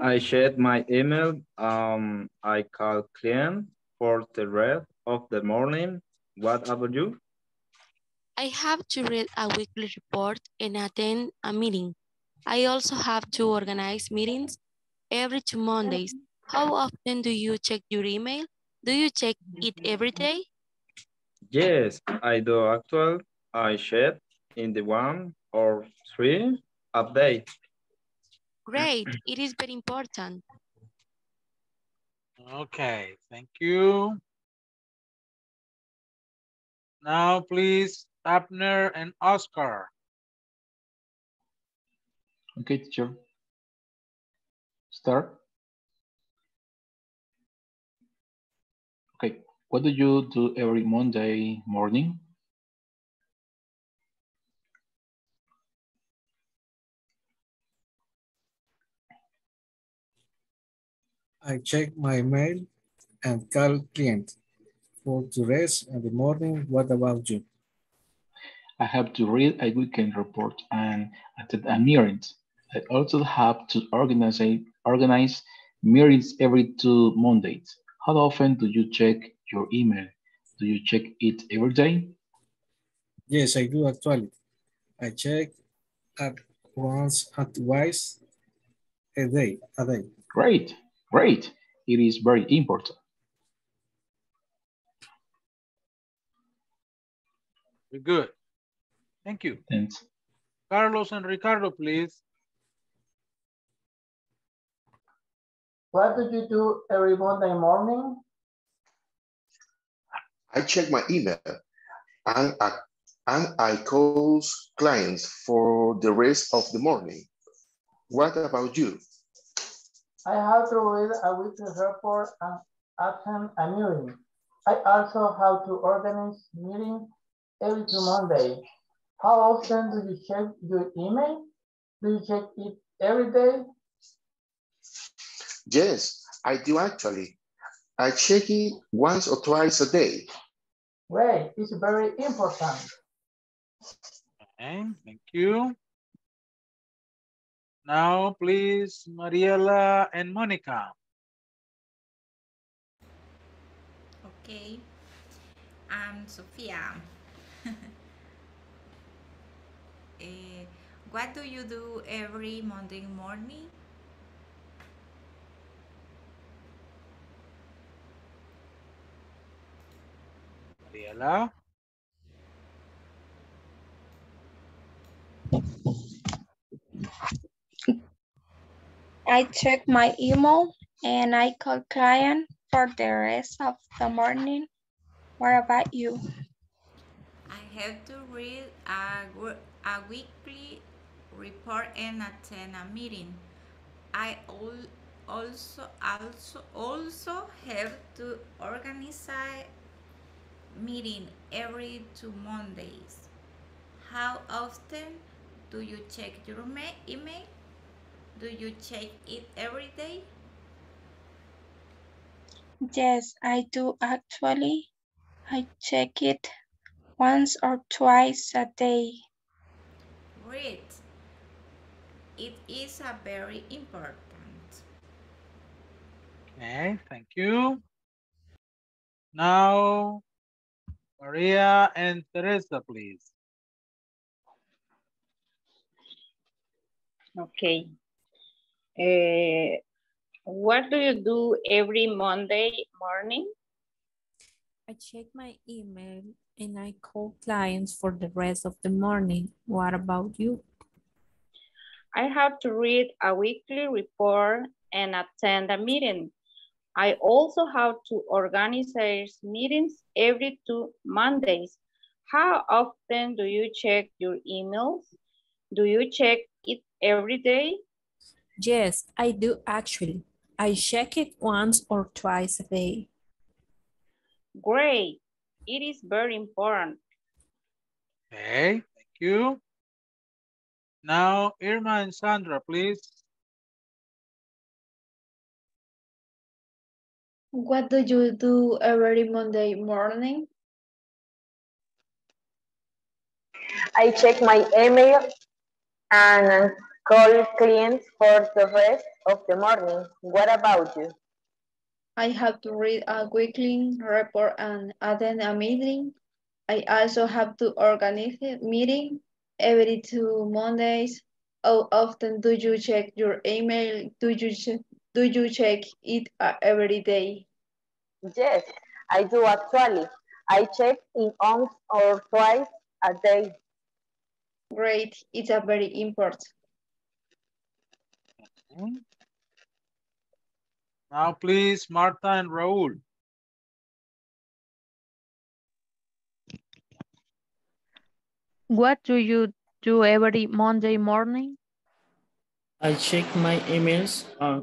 I check my email. I call client for the rest of the morning. What about you? I have to read a weekly report and attend a meeting. I also have to organize meetings every 2 Mondays. How often do you check your email? Do you check it every day? Yes, I do actually. I check in the 1 or 3 update. Great, it is very important. Okay, thank you. Now, please, Abner and Oscar. Okay, teacher. Start. Okay, what do you do every Monday morning? I check my mail and call client for the rest in the morning. What about you? I have to read a weekend report and attend a meeting. I also have to organize meetings every 2 Mondays. How often do you check your email? Do you check it every day? Yes, I do actually. I check at once or twice a day. Great. Great, it is very important. Good, thank you. Thanks. Carlos and Ricardo, please. What do you do every Monday morning? I check my email and I call clients for the rest of the morning. What about you? I have to read a weekly report and attend a meeting. I also have to organize meetings every 2 Mondays. How often do you check your email? Do you check it every day? Yes, I do actually. I check it 1 or 2 a day. Great, it's very important. Okay, thank you. Now, please, Mariela and Monica. Okay. I'm Sofia. What do you do every Monday morning? Mariela? I check my email and I called client for the rest of the morning. What about you? I have to read a weekly report and attend a meeting. I also have to organize a meeting every 2 Mondays. How often do you check your email? Do you check it every day? Yes, I do actually. I check it once or twice a day. Great. It is a very important. Okay, thank you. Now, Maria and Teresa, please. Okay. What do you do every Monday morning? I check my email and I call clients for the rest of the morning. What about you? I have to read a weekly report and attend a meeting. I also have to organize meetings every 2 Mondays. How often do you check your emails? Do you check it every day? Yes, I do actually. I check it once or twice a day. Great. It is very important. Okay, thank you. Now, Irma and Sandra, please. What do you do every Monday morning? I check my email and call clients for the rest of the morning. What about you? I have to read a weekly report and attend a meeting. I also have to organize a meeting every 2 Mondays. How often do you check your email? Do you check it every day? Yes, I do actually. I check it once or twice a day. Great, it's a very important. Okay. Now, please, Marta and Raul. What do you do every Monday morning? I check my emails and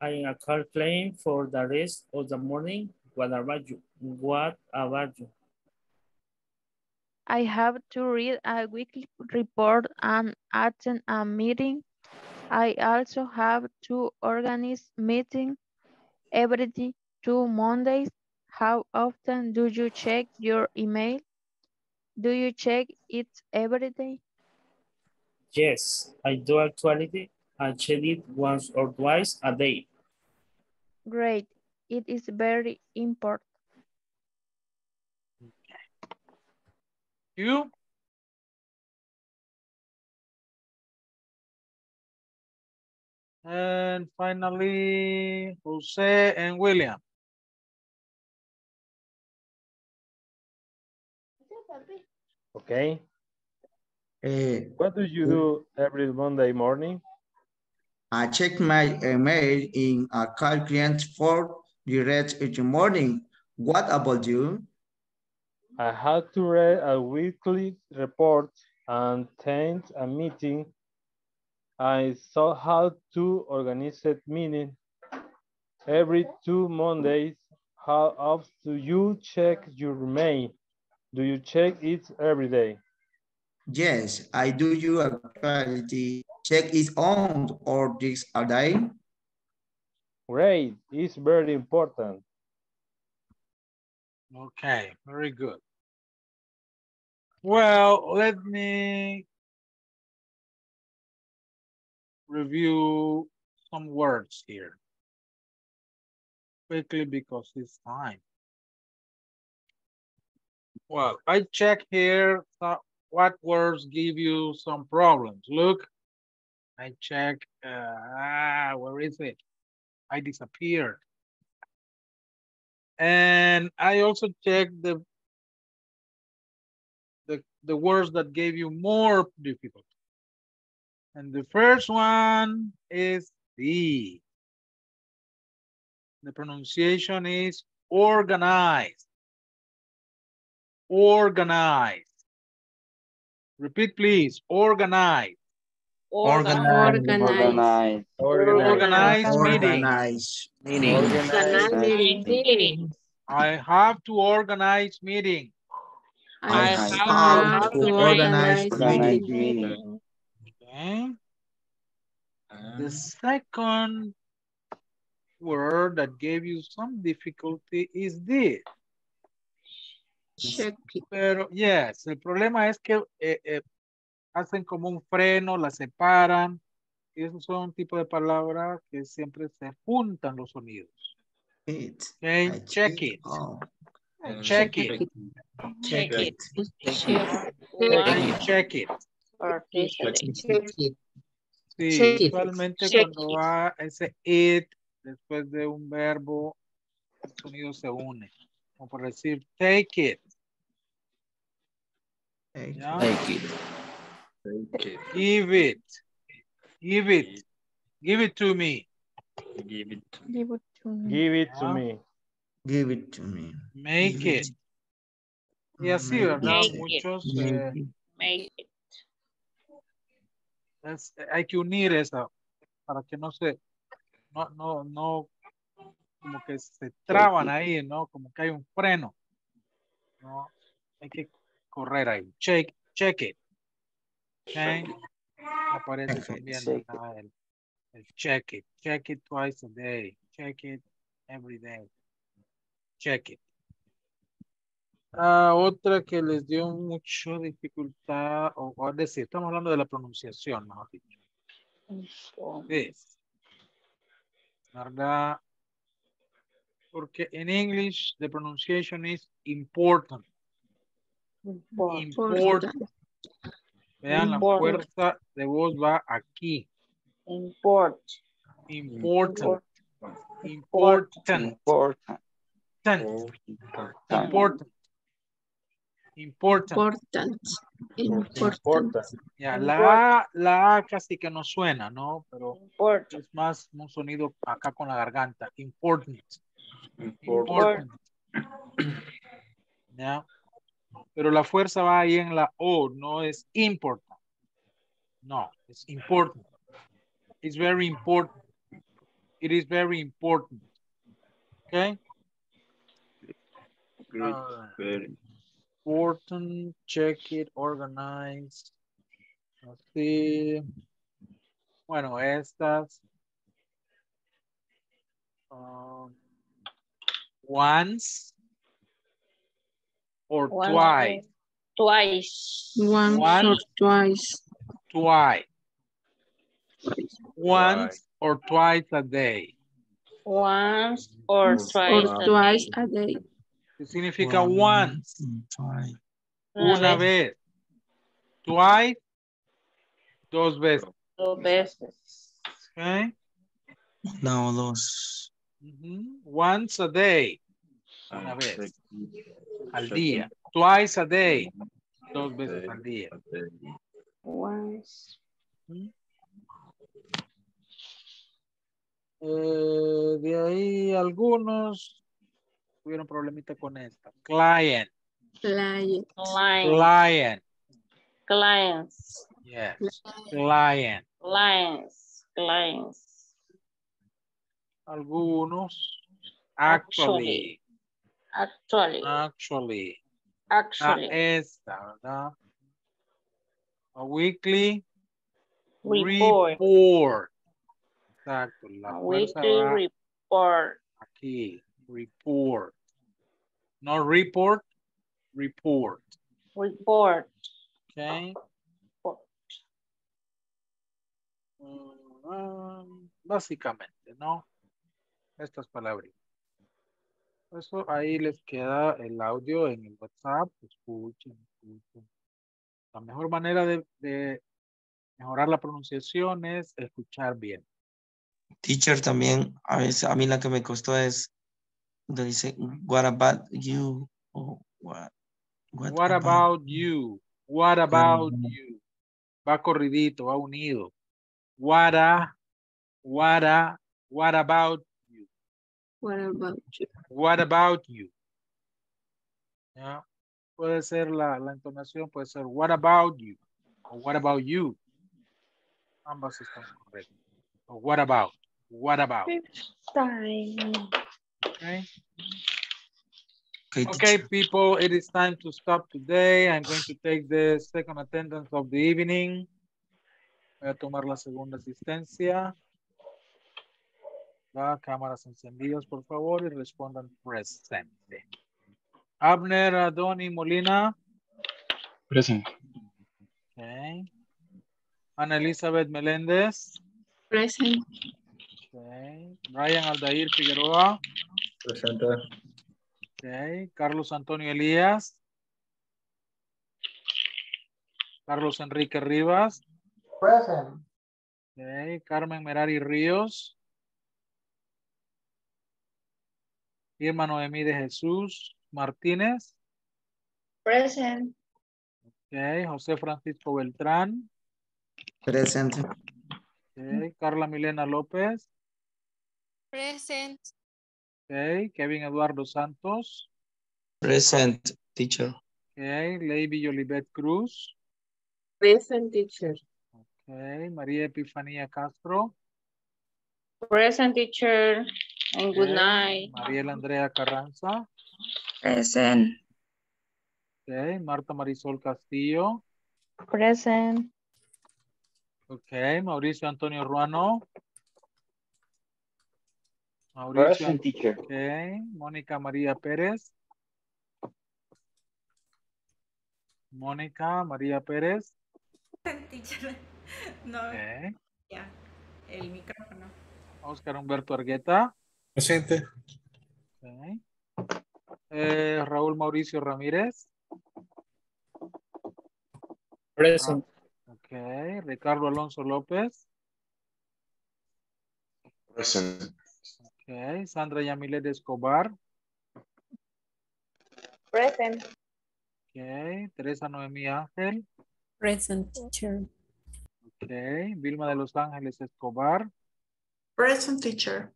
I call client for the rest of the morning. What about you? I have to read a weekly report and attend a meeting. I also have to organize meetings every 2 Mondays. How often do you check your email? Do you check it every day? Yes, I do actually. I check it once or twice a day. Great. It is very important. You? And finally, Jose and William. Okay. What do you do every Monday morning? I check my email in a call client for the rest of the morning. What about you? I have to read a weekly report and attend a meeting. I saw how to organize a meeting every 2 Mondays. How often do you check your mail? Do you check it every day? Yes, I do. You actually check it on or this a day. Great, it's very important. Okay, very good. Well, let me review some words here quickly because it's time. Well, I check here what words give you some problems. Look, I check, where is it? I disappeared. And I also check the words that gave you more difficulty. And the first one is D. The pronunciation is organized. Organized. Repeat, please. Organized. Organized. Organized meetings. I have to organize meeting. I have to organize meeting. Okay. The second word that gave you some difficulty is this. Check. Pero, yes, el problema es que hacen como un freno, la separan. Esos son un tipo de palabras que siempre se juntan los sonidos. It. Okay. Check it. Oh. Check it. Check it. Check it. Sí, usualmente cuando va ese it después de un verbo, el sonido se une. Como por decir, take it. ¿Ya? Take it. Take it. Give it. Give it. Give it to me. Give it to me. Give it to me. Give it to me. Give it to me. Make it. Y así, ¿verdad? Muchos. Make it. Hay que unir esa para que no se. No. Como que se traban ahí, ¿no? Como que hay un freno. ¿No? Hay que correr ahí. Check it. Okay. Aparece también el check it. Check it twice a day. Check it every day. Check it. Otra que les dio mucha dificultad, o es decir, estamos hablando de la pronunciación, mejor dicho. This. ¿Verdad? Porque en English, the pronunciation is important. Important. Vean, la fuerza de voz va aquí. Important. Ya, la A casi que no suena, ¿no? Pero important. Es más un sonido acá con la garganta. Important. ¿Ya? Pero la fuerza va ahí en la O, no es important. No, es important. It's very important. It is very important. Okay? Very important, check it, organize. Así. Bueno, estas. Once or twice. Once or twice a day. Once or twice a day. ¿Qué significa once? Una vez. Twice. Dos veces. Okay. Una o dos. Once a day. Una vez. Al día. Twice a day. Dos veces al día. Once. De ahí algunos tuvieron problemita con esta. Clients. Yes. Clients. Algunos. Actually. Esta, ¿verdad? A weekly report. Exacto. La weekly report. Aquí. Report. No report. Report. Okay. Básicamente, ¿no? Estas palabras. Eso ahí les queda el audio en el WhatsApp. Escuchen. La mejor manera de mejorar la pronunciación es escuchar bien. Teacher, también a veces a mí la que me costó es donde dice what about you o what about you. Va corridito, va unido. What about What about you? What about you? ¿Ya? Puede ser la entonación, puede ser what about you o what about you. Ambas están correctas. O what about. Okay. Okay, people, it is time to stop today. I'm going to take the second attendance of the evening. Voy a tomar la segunda asistencia. Las cámaras encendidas, por favor, y respondan presente. Abner Adoni Molina. Presente. Okay. Ana Elizabeth Meléndez. Presente. Okay. Brian Aldair Figueroa. Presente. Okay. Carlos Antonio Elías. Carlos Enrique Rivas. Presente. Okay. Carmen Merari Ríos. Irma Noemí de Jesús Martínez. Present. Okay. José Francisco Beltrán. Present. Okay. Carla Milena López. Present. Okay. Kevin Eduardo Santos. Present, teacher. Okay. Leiby Yolibet Cruz. Present, teacher. Okay. María Epifanía Castro. Present, teacher. And good night. Mariel Andrea Carranza. Present. Okay. Marta Marisol Castillo. Present. Okay. Mauricio Antonio Ruano. Mauricio. Present, teacher. Okay. Mónica María Pérez. Mónica María Pérez. Present, teacher. No. Okay. Ya. El micrófono. Oscar Humberto Argueta. Presente. Okay. Raúl Mauricio Ramírez. Presente. Okay. Ricardo Alonso López. Presente. Okay. Sandra Yamilet Escobar. Presente. Okay. Teresa Noemí Ángel. Present, teacher. Okay. Vilma de Los Ángeles Escobar. Present, teacher.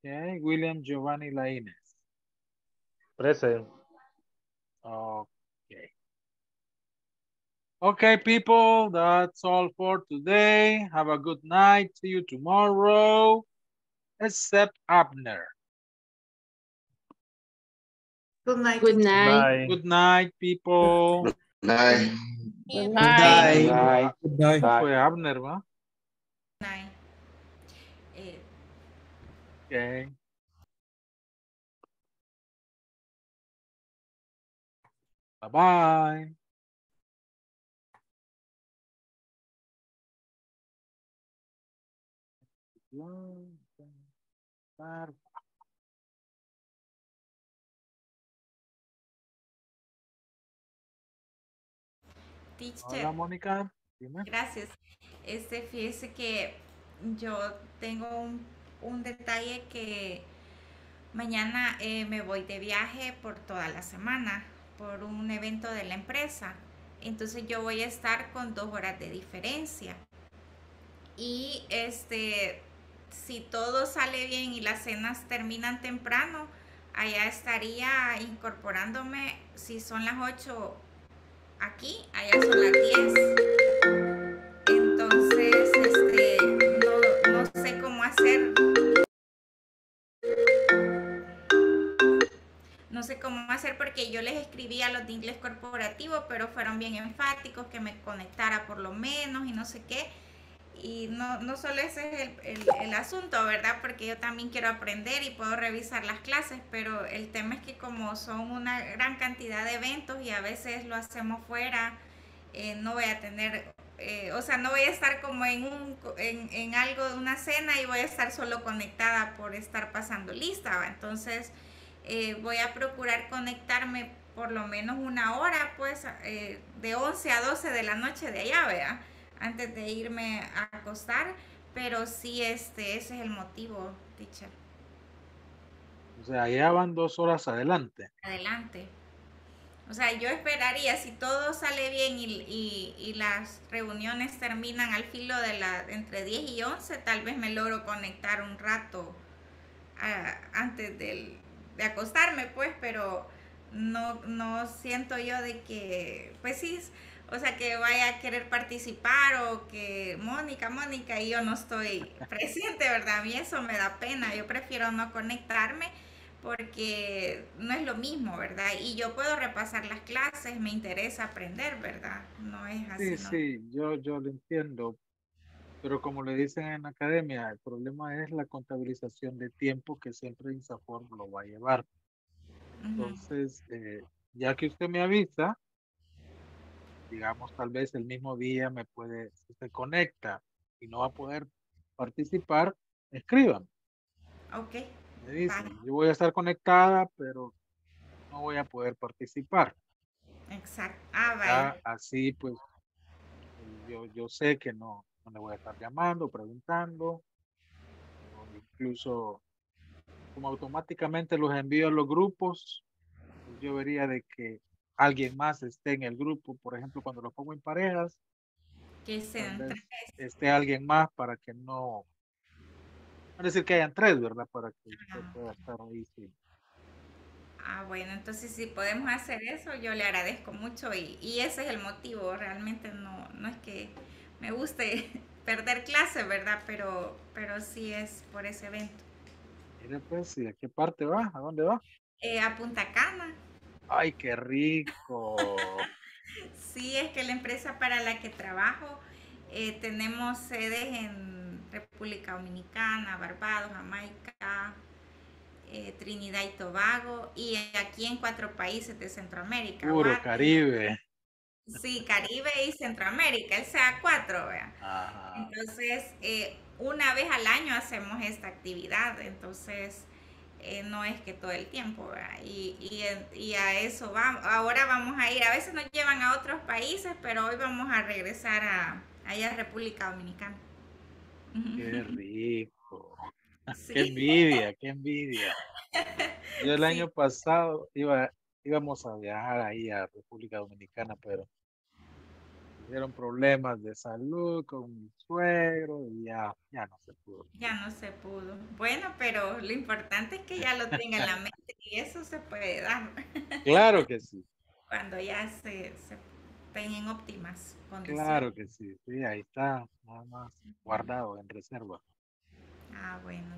Okay, William Giovanni Laínez. Present. Okay. Okay, people, that's all for today. Have a good night. See you tomorrow. Except Abner. Good night. Good night. Good night, people. Good night. Good night. Good night. Fue Abner, ¿va? Good night. Okay. Bye-bye. Teacher. Hola, Mónica. Dime. Gracias. Fíjese que yo tengo un detalle que mañana me voy de viaje por toda la semana por un evento de la empresa, entonces yo voy a estar con 2 horas de diferencia y si todo sale bien y las cenas terminan temprano, allá estaría incorporándome, si son las 8 aquí, allá son las 10, entonces no sé cómo hacer. No sé cómo hacer porque yo les escribí a los de Inglés Corporativo, pero fueron bien enfáticos que me conectara por lo menos y no sé qué. Y no solo ese es el asunto, ¿verdad? Porque yo también quiero aprender y puedo revisar las clases, pero el tema es que como son una gran cantidad de eventos y a veces lo hacemos fuera, no voy a tener, no voy a estar como en algo de una cena y voy a estar solo conectada por estar pasando lista, ¿va? Entonces... voy a procurar conectarme por lo menos 1 hora, pues, de 11 a 12 de la noche de allá, ¿verdad? Antes de irme a acostar, pero sí, ese es el motivo, teacher. O sea, allá van 2 horas adelante. Adelante. O sea, yo esperaría, si todo sale bien y las reuniones terminan al filo de entre 10 y 11, tal vez me logro conectar un rato antes de acostarme, pues, pero no siento yo de que, pues sí, o sea, que vaya a querer participar o que Mónica y yo no estoy presente, ¿verdad? A mí eso me da pena, yo prefiero no conectarme porque no es lo mismo, ¿verdad? Y yo puedo repasar las clases, me interesa aprender, ¿verdad? No es así. Sí, ¿no? Sí, yo lo entiendo, pero como le dicen en la academia, el problema es la contabilización de tiempo que siempre INSAFORP lo va a llevar. Entonces, ya que usted me avisa, digamos, tal vez el mismo día me puede, si se conecta y no va a poder participar, escríbame. Ok. Me dice, yo voy a estar conectada, pero no voy a poder participar. Exacto. Ah, vale. Así, pues, yo sé que no le voy a estar llamando, preguntando, o incluso como automáticamente los envío a los grupos, pues yo vería de que alguien más esté en el grupo, por ejemplo, cuando lo pongo en parejas, que sean tres. Esté alguien más para que no, es decir que hayan tres, ¿verdad? Para que usted pueda estar ahí. Sí. Ah, bueno, entonces si podemos hacer eso, yo le agradezco mucho y ese es el motivo, realmente no es que me guste perder clases, ¿verdad? Pero sí es por ese evento. Mire pues, ¿y a qué parte va? ¿A dónde va? A Punta Cana. ¡Ay, qué rico! Sí, es que la empresa para la que trabajo tenemos sedes en República Dominicana, Barbados, Jamaica, Trinidad y Tobago, y aquí en 4 países de Centroamérica. Puro Caribe. Sí, Caribe y Centroamérica, o sea, 4, ¿verdad? Ah. Entonces, una vez al año hacemos esta actividad, entonces no es que todo el tiempo, ¿verdad? Y a eso vamos, ahora vamos a ir, a veces nos llevan a otros países, pero hoy vamos a regresar allá a República Dominicana. ¡Qué rico! Sí. ¡Qué envidia, qué envidia! Yo el año pasado íbamos a viajar ahí a República Dominicana, pero tuvieron problemas de salud con mi suegro y ya no se pudo. Ya no se pudo. Bueno, pero lo importante es que ya lo tenga en la mente y eso se puede dar. Claro que sí. Cuando ya se estén en óptimas condiciones. Claro que sí, sí, ahí está, nada más guardado en reserva. Ah, bueno.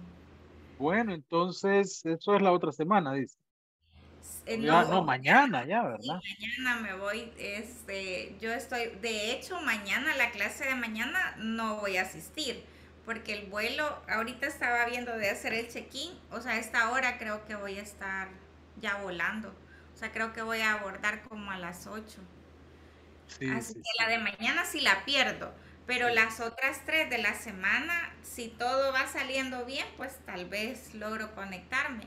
Bueno, entonces, eso es la otra semana, dice. No, mañana ya, ¿verdad? Mañana me voy, yo estoy, de hecho mañana, la clase de mañana no voy a asistir, porque el vuelo, ahorita estaba viendo de hacer el check-in, o sea, a esta hora creo que voy a estar ya volando, o sea, creo que voy a abordar como a las 8, sí, así sí, que sí. La de mañana sí la pierdo, pero las otras 3 de la semana, si todo va saliendo bien, pues tal vez logro conectarme.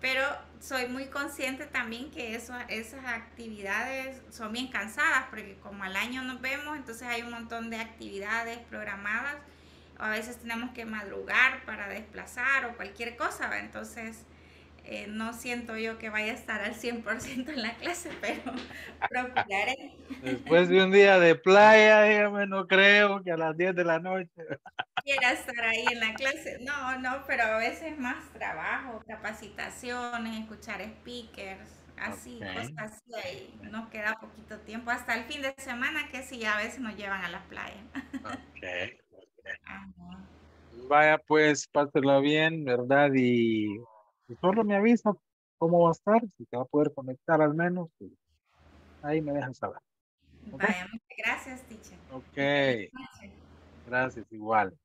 Pero soy muy consciente también que esas actividades son bien cansadas, porque como al año nos vemos, entonces hay un montón de actividades programadas, a veces tenemos que madrugar para desplazar o cualquier cosa, entonces no siento yo que vaya a estar al 100% en la clase, pero procuraré. Después de un día de playa, dígame, no creo que a las 10 de la noche quiera estar ahí en la clase. No, pero a veces más trabajo, capacitaciones, escuchar speakers, así, cosas así. Ahí nos queda poquito tiempo, hasta el fin de semana que sí, a veces nos llevan a la playa. Vaya pues, pásela bien, ¿verdad? Y solo me avisa cómo va a estar, si te va a poder conectar al menos, y ahí me dejan saber. ¿Okay? Vaya, muchas gracias, teacher. Ok. Gracias, igual.